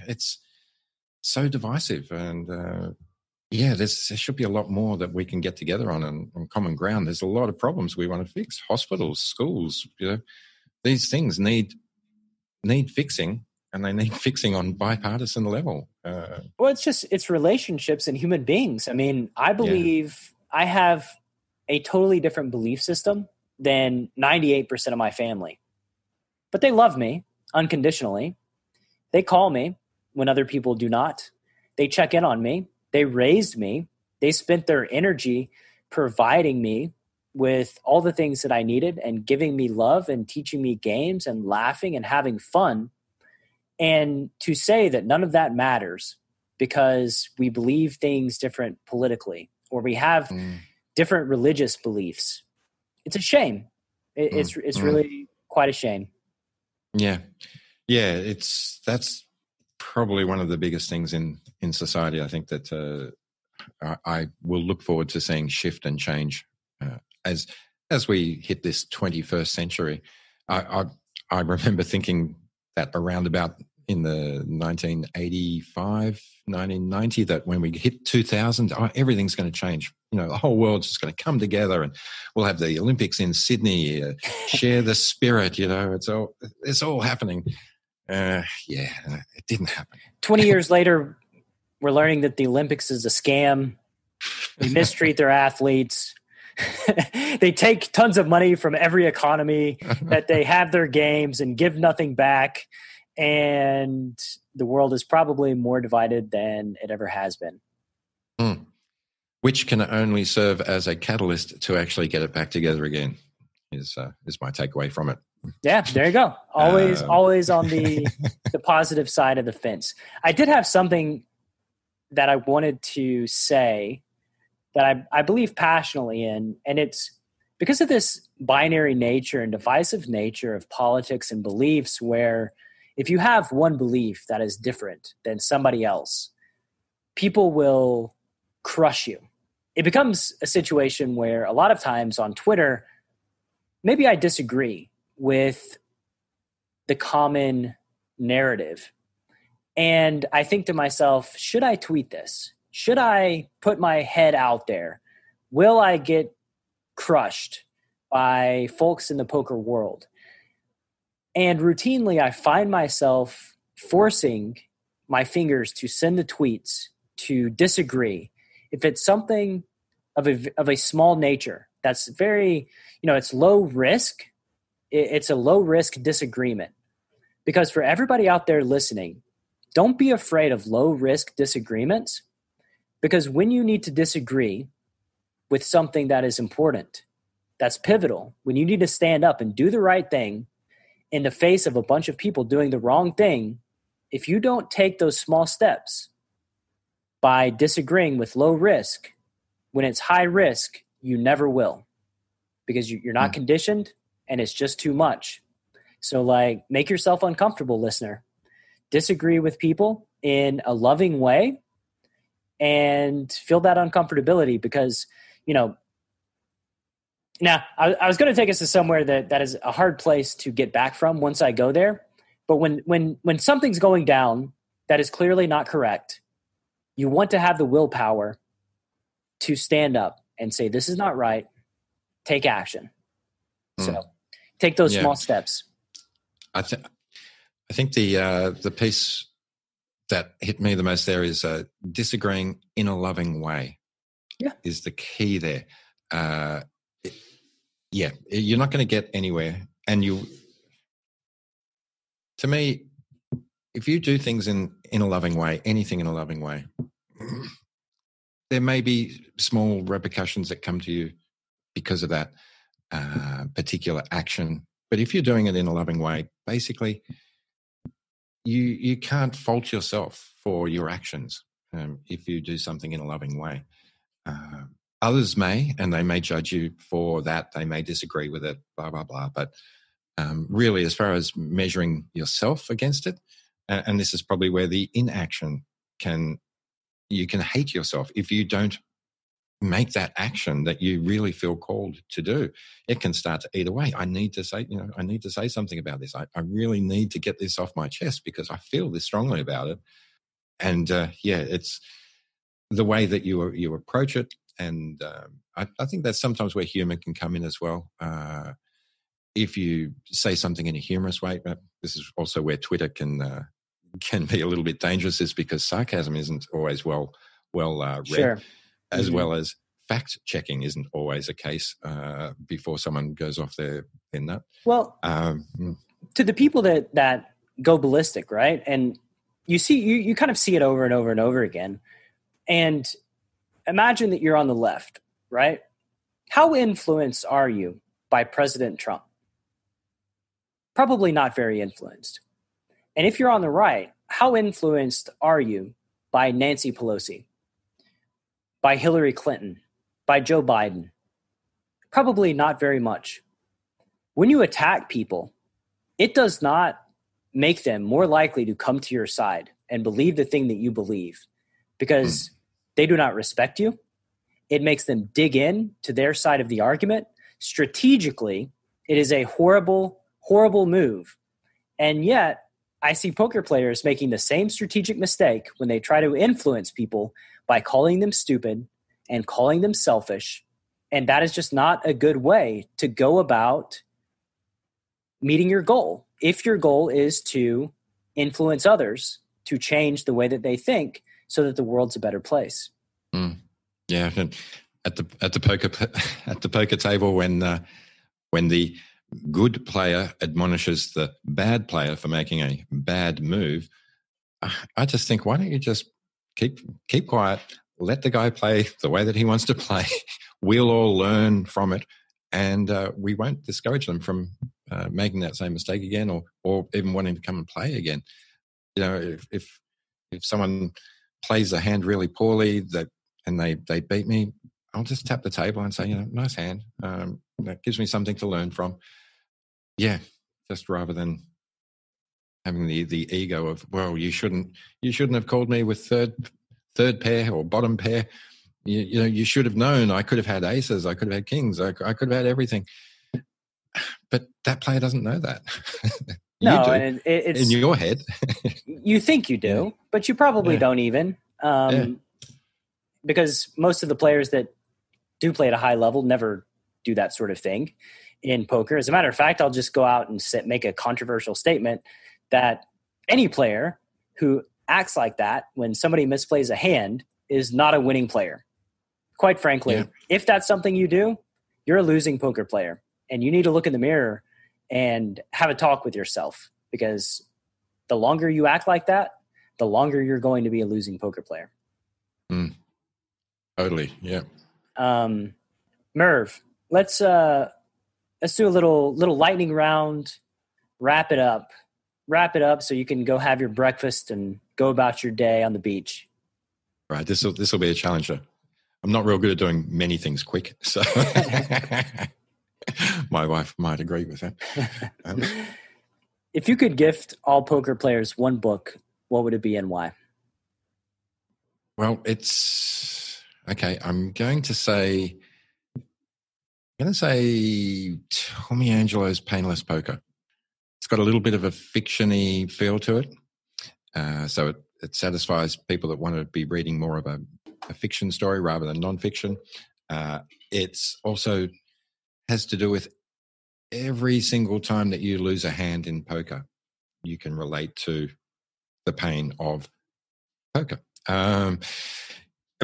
it's so divisive. And there should be a lot more that we can get together on and on common ground. There's a lot of problems we want to fix: hospitals, schools. You know, these things need fixing, and they need fixing on bipartisan level. Well, it's relationships and human beings. I mean, I believe I have a totally different belief system than 98% of my family. But they love me unconditionally. They call me when other people do not. They check in on me. They raised me. They spent their energy providing me with all the things that I needed and giving me love and teaching me games and laughing and having fun. And to say that none of that matters because we believe things different politically or we have different religious beliefs, it's a shame. It's really quite a shame. Yeah, that's probably one of the biggest things in society. I think that I will look forward to seeing shift and change as we hit this 21st century. I remember thinking that around about in the 1985, 1990, that when we hit 2000, everything's going to change. You know, the whole world's just going to come together and we'll have the Olympics in Sydney, share the spirit, you know, it's all happening. It didn't happen. 20 years later, we're learning that the Olympics is a scam. They mistreat their athletes. They take tons of money from every economy that they have their games and give nothing back. And the world is probably more divided than it ever has been. Which can only serve as a catalyst to actually get it back together again is my takeaway from it. Yeah, there you go. Always on the positive side of the fence. I did have something that I wanted to say that I believe passionately in, and it's because of this binary nature and divisive nature of politics and beliefs where if you have one belief that is different than somebody else, people will crush you. It becomes a situation where a lot of times on Twitter, maybe I disagree with the common narrative. And I think to myself, should I tweet this? Should I put my head out there? Will I get crushed by folks in the poker world? And routinely, I find myself forcing my fingers to send the tweets to disagree. If it's something of a small nature, that's very, you know, it's low risk. It's a low risk disagreement. Because for everybody out there listening, don't be afraid of low risk disagreements. Because when you need to disagree with something that is important, that's pivotal, when you need to stand up and do the right thing, in the face of a bunch of people doing the wrong thing, if you don't take those small steps by disagreeing with low risk, when it's high risk, you never will, because you're not conditioned and it's just too much. So, like, make yourself uncomfortable, listener. Disagree with people in a loving way and feel that uncomfortability because, you know, now I was going to take us to somewhere that is a hard place to get back from once I go there. But when something's going down that is clearly not correct, you want to have the willpower to stand up and say, this is not right. Take action. So take those small steps. I think the piece that hit me the most there is disagreeing in a loving way. Yeah, is the key there. You're not going to get anywhere, and to me, if you do things in a loving way, anything in a loving way, there may be small repercussions that come to you because of that particular action. But if you're doing it in a loving way, basically, you can't fault yourself for your actions if you do something in a loving way. Others may, and they may judge you for that. They may disagree with it, blah, blah, blah. But really, as far as measuring yourself against it, and this is probably where the inaction you can hate yourself if you don't make that action that you really feel called to do. It can start to eat away. I need to say something about this. I really need to get this off my chest because I feel this strongly about it. And it's the way that you approach it. And I think that's sometimes where humor can come in as well. If you say something in a humorous way, this is also where Twitter can be a little bit dangerous, is because sarcasm isn't always well read, sure, as well as fact checking isn't always a case before someone goes off their nut. Well, to the people that go ballistic, right? And you see, you kind of see it over and over and over again. And imagine that you're on the left, right? How influenced are you by President Trump? Probably not very influenced. And if you're on the right, how influenced are you by Nancy Pelosi, by Hillary Clinton, by Joe Biden? Probably not very much. When you attack people, it does not make them more likely to come to your side and believe the thing that you believe, because they do not respect you. It makes them dig in to their side of the argument. Strategically, it is a horrible, horrible move. And yet, I see poker players making the same strategic mistake when they try to influence people by calling them stupid and calling them selfish. And that is just not a good way to go about meeting your goal. If your goal is to influence others to change the way that they think so that the world's a better place. Yeah. And at the poker table, when the good player admonishes the bad player for making a bad move, I just think, why don't you just keep quiet, let the guy play the way that he wants to play. We'll all learn from it, and we won't discourage them from making that same mistake again, or even wanting to come and play again. You know, if someone plays a hand really poorly and they beat me, I'll just tap the table and say, you know, nice hand. That gives me something to learn from. Yeah, just rather than having the ego of, well, you shouldn't have called me with third pair or bottom pair. You know, you should have known. I could have had aces. I could have had kings. I could have had everything. But that player doesn't know that. No, you do. And it's in your head. You think you do, but you probably don't even. Because most of the players that do play at a high level never do that sort of thing in poker. As a matter of fact, I'll just go out and make a controversial statement that any player who acts like that when somebody misplays a hand is not a winning player. Quite frankly, if that's something you do, you're a losing poker player, and you need to look in the mirror and have a talk with yourself, because the longer you act like that, the longer you're going to be a losing poker player. Totally. Yeah. Merv, let's do a little lightning round, wrap it up so you can go have your breakfast and go about your day on the beach. Right. This will be a challenge. I'm not real good at doing many things quick, so my wife might agree with that. If you could gift all poker players one book, what would it be and why? Well, it's okay. I'm going to say Tommy Angelo's Painless Poker. It's got a little bit of a fiction-y feel to it. So it satisfies people that want to be reading more of a fiction story rather than non-fiction. It's also has to do with every single time that you lose a hand in poker, you can relate to the pain of poker. Of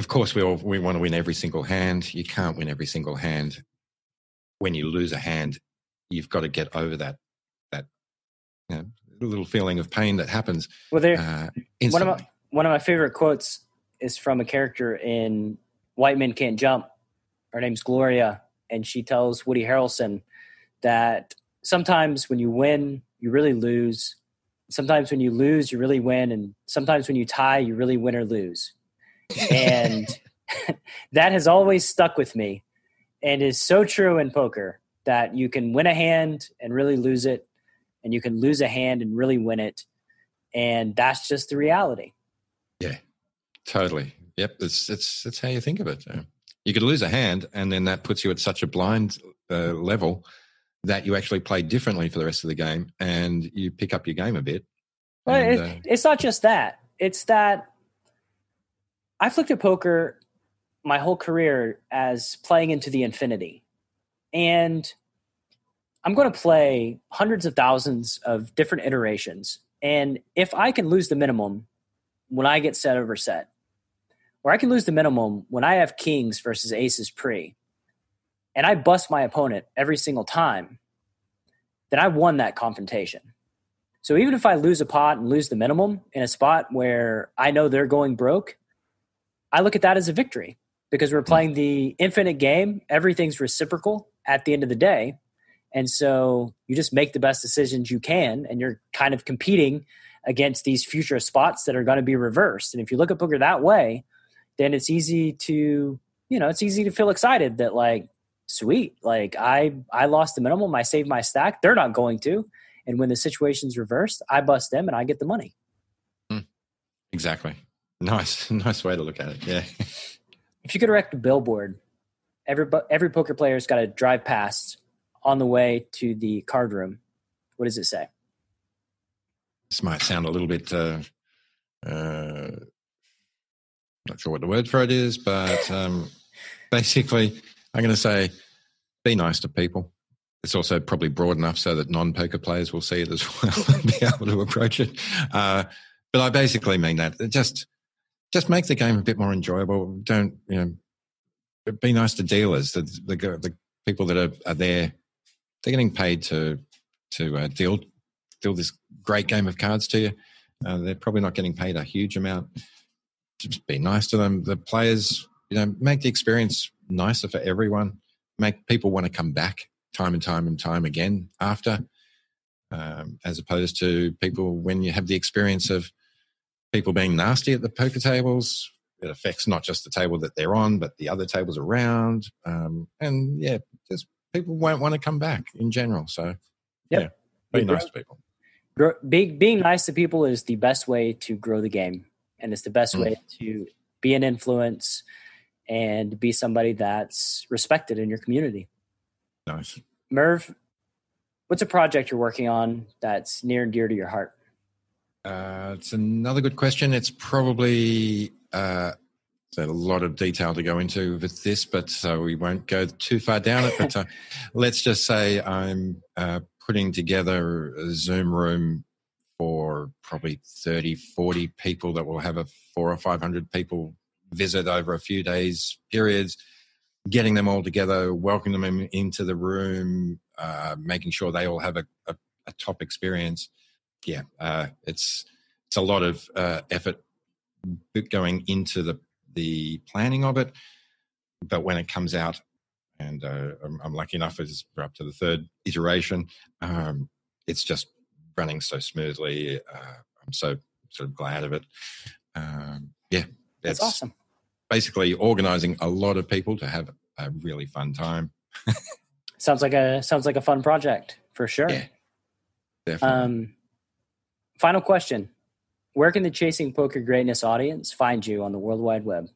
course, we want to win every single hand. You can't win every single hand. When you lose a hand, you've got to get over that little feeling of pain that happens. Well, one of my favorite quotes is from a character in White Men Can't Jump. Her name's Gloria, and she tells Woody Harrelson that sometimes when you win, you really lose. Sometimes when you lose, you really win. And sometimes when you tie, you really win or lose. And that has always stuck with me and is so true in poker, that you can win a hand and really lose it, and you can lose a hand and really win it. And that's just the reality. Yeah, totally. Yep, it's how you think of it. You could lose a hand, and then that puts you at such a blind level that you actually play differently for the rest of the game, and you pick up your game a bit. And, it's not just that. It's that I've looked at poker my whole career as playing into the infinity. And I'm going to play hundreds of thousands of different iterations. And if I can lose the minimum when I get set over set, or I can lose the minimum when I have kings versus aces pre, and I bust my opponent every single time, then I won that confrontation. So even if I lose a pot and lose the minimum in a spot where I know they're going broke, I look at that as a victory, because we're playing the infinite game. Everything's reciprocal at the end of the day. And so you just make the best decisions you can, and you're kind of competing against these future spots that are going to be reversed. And if you look at poker that way, then it's easy to, it's easy to feel excited that, like, sweet, like I lost the minimum, I saved my stack, they're not going to. And when the situation's reversed, I bust them and I get the money. Exactly. Nice way to look at it. Yeah. If you could erect a billboard, every poker player's got to drive past on the way to the card room, what does it say? This might sound a little bit, not sure what the word for it is, but basically I'm going to say, be nice to people. It's also probably broad enough so that non-poker players will see it as well and be able to approach it. But I basically mean that. Just make the game a bit more enjoyable. Don't, be nice to dealers. The people that are there, they're getting paid to deal this great game of cards to you. They're probably not getting paid a huge amount. Just be nice to them. The players, make the experience nicer for everyone. Make people want to come back time and time and time again after, as opposed to people, when you have the experience of people being nasty at the poker tables, it affects not just the table that they're on, but the other tables around. Just people won't want to come back in general. So, be nice to people. Being nice to people is the best way to grow the game, and it's the best way to be an influence and be somebody that's respected in your community. Nice. Merv, what's a project you're working on that's near and dear to your heart? It's another good question. It's probably a lot of detail to go into with this, but so we won't go too far down it. But let's just say I'm putting together a Zoom room for probably 30, 40 people that will have a 400 or 500 people visit over a few days periods, getting them all together, welcoming them into the room, making sure they all have a top experience. Yeah, it's a lot of effort going into the planning of it, but when it comes out, and I'm lucky enough, as we're up to the third iteration, it's just running so smoothly. I'm so sort of glad of it. That's awesome. Basically organizing a lot of people to have a really fun time. Sounds like a fun project for sure. Yeah, definitely. Final question. Where can the Chasing Poker Greatness audience find you on the World Wide Web?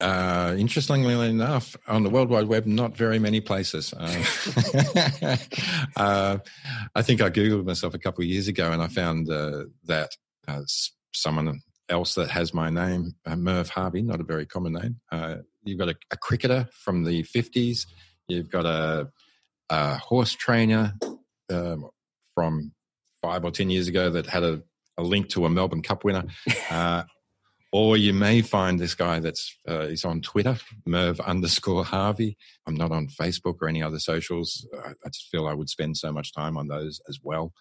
Interestingly enough, on the World Wide Web, not very many places. I think I Googled myself a couple of years ago, and I found that someone else that has my name, Merv Harvey, not a very common name. You've got a cricketer from the 50s. You've got a horse trainer from 5 or 10 years ago that had a link to a Melbourne Cup winner. Or you may find this guy that's he's on Twitter, Merv_Harvey. I'm not on Facebook or any other socials. I just feel I would spend so much time on those as well.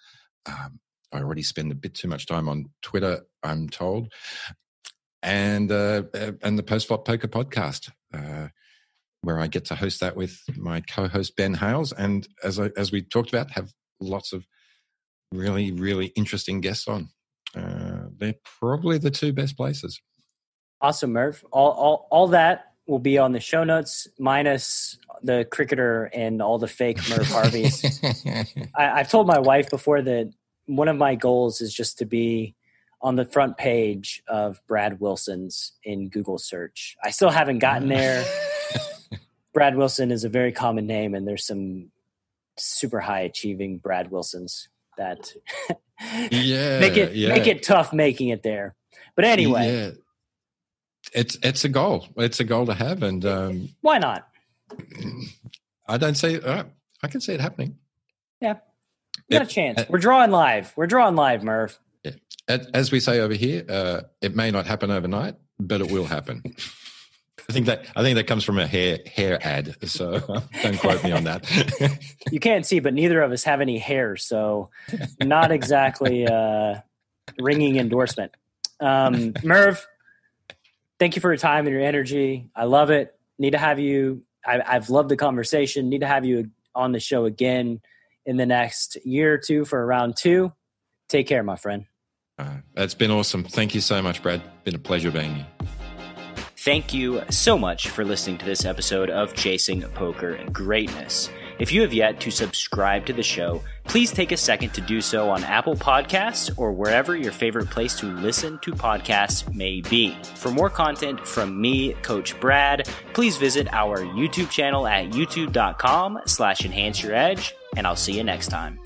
I already spend a bit too much time on Twitter, I'm told. And the Post Flop Poker podcast, where I get to host that with my co-host Ben Hales. And as we talked about, have lots of really, really interesting guests on. They're probably the two best places. Awesome, Merv. All that will be on the show notes, minus the cricketer and all the fake Merv Harveys. I've told my wife before that one of my goals is just to be on the front page of Brad Wilson's in Google search. I still haven't gotten there. Brad Wilson is a very common name, and there's some super high achieving Brad Wilsons that make it tough making it there. But anyway, it's a goal. It's a goal to have, and why not? I don't see. I can see it happening. Yeah, got a chance. We're drawing live. Merv. Yeah. As we say over here, it may not happen overnight, but it will happen. I think that comes from a hair ad. So don't quote me on that. You can't see, but neither of us have any hair, so not exactly a ringing endorsement. Merv, thank you for your time and your energy. I love it. Need to have you. I've loved the conversation. Need to have you on the show again in the next year or two for a round two. Take care, my friend. That's been awesome. Thank you so much, Brad. Been a pleasure being here. Thank you so much for listening to this episode of Chasing Poker Greatness. If you have yet to subscribe to the show, please take a second to do so on Apple Podcasts or wherever your favorite place to listen to podcasts may be. For more content from me, Coach Brad, please visit our YouTube channel at youtube.com/enhanceyouredge, and I'll see you next time.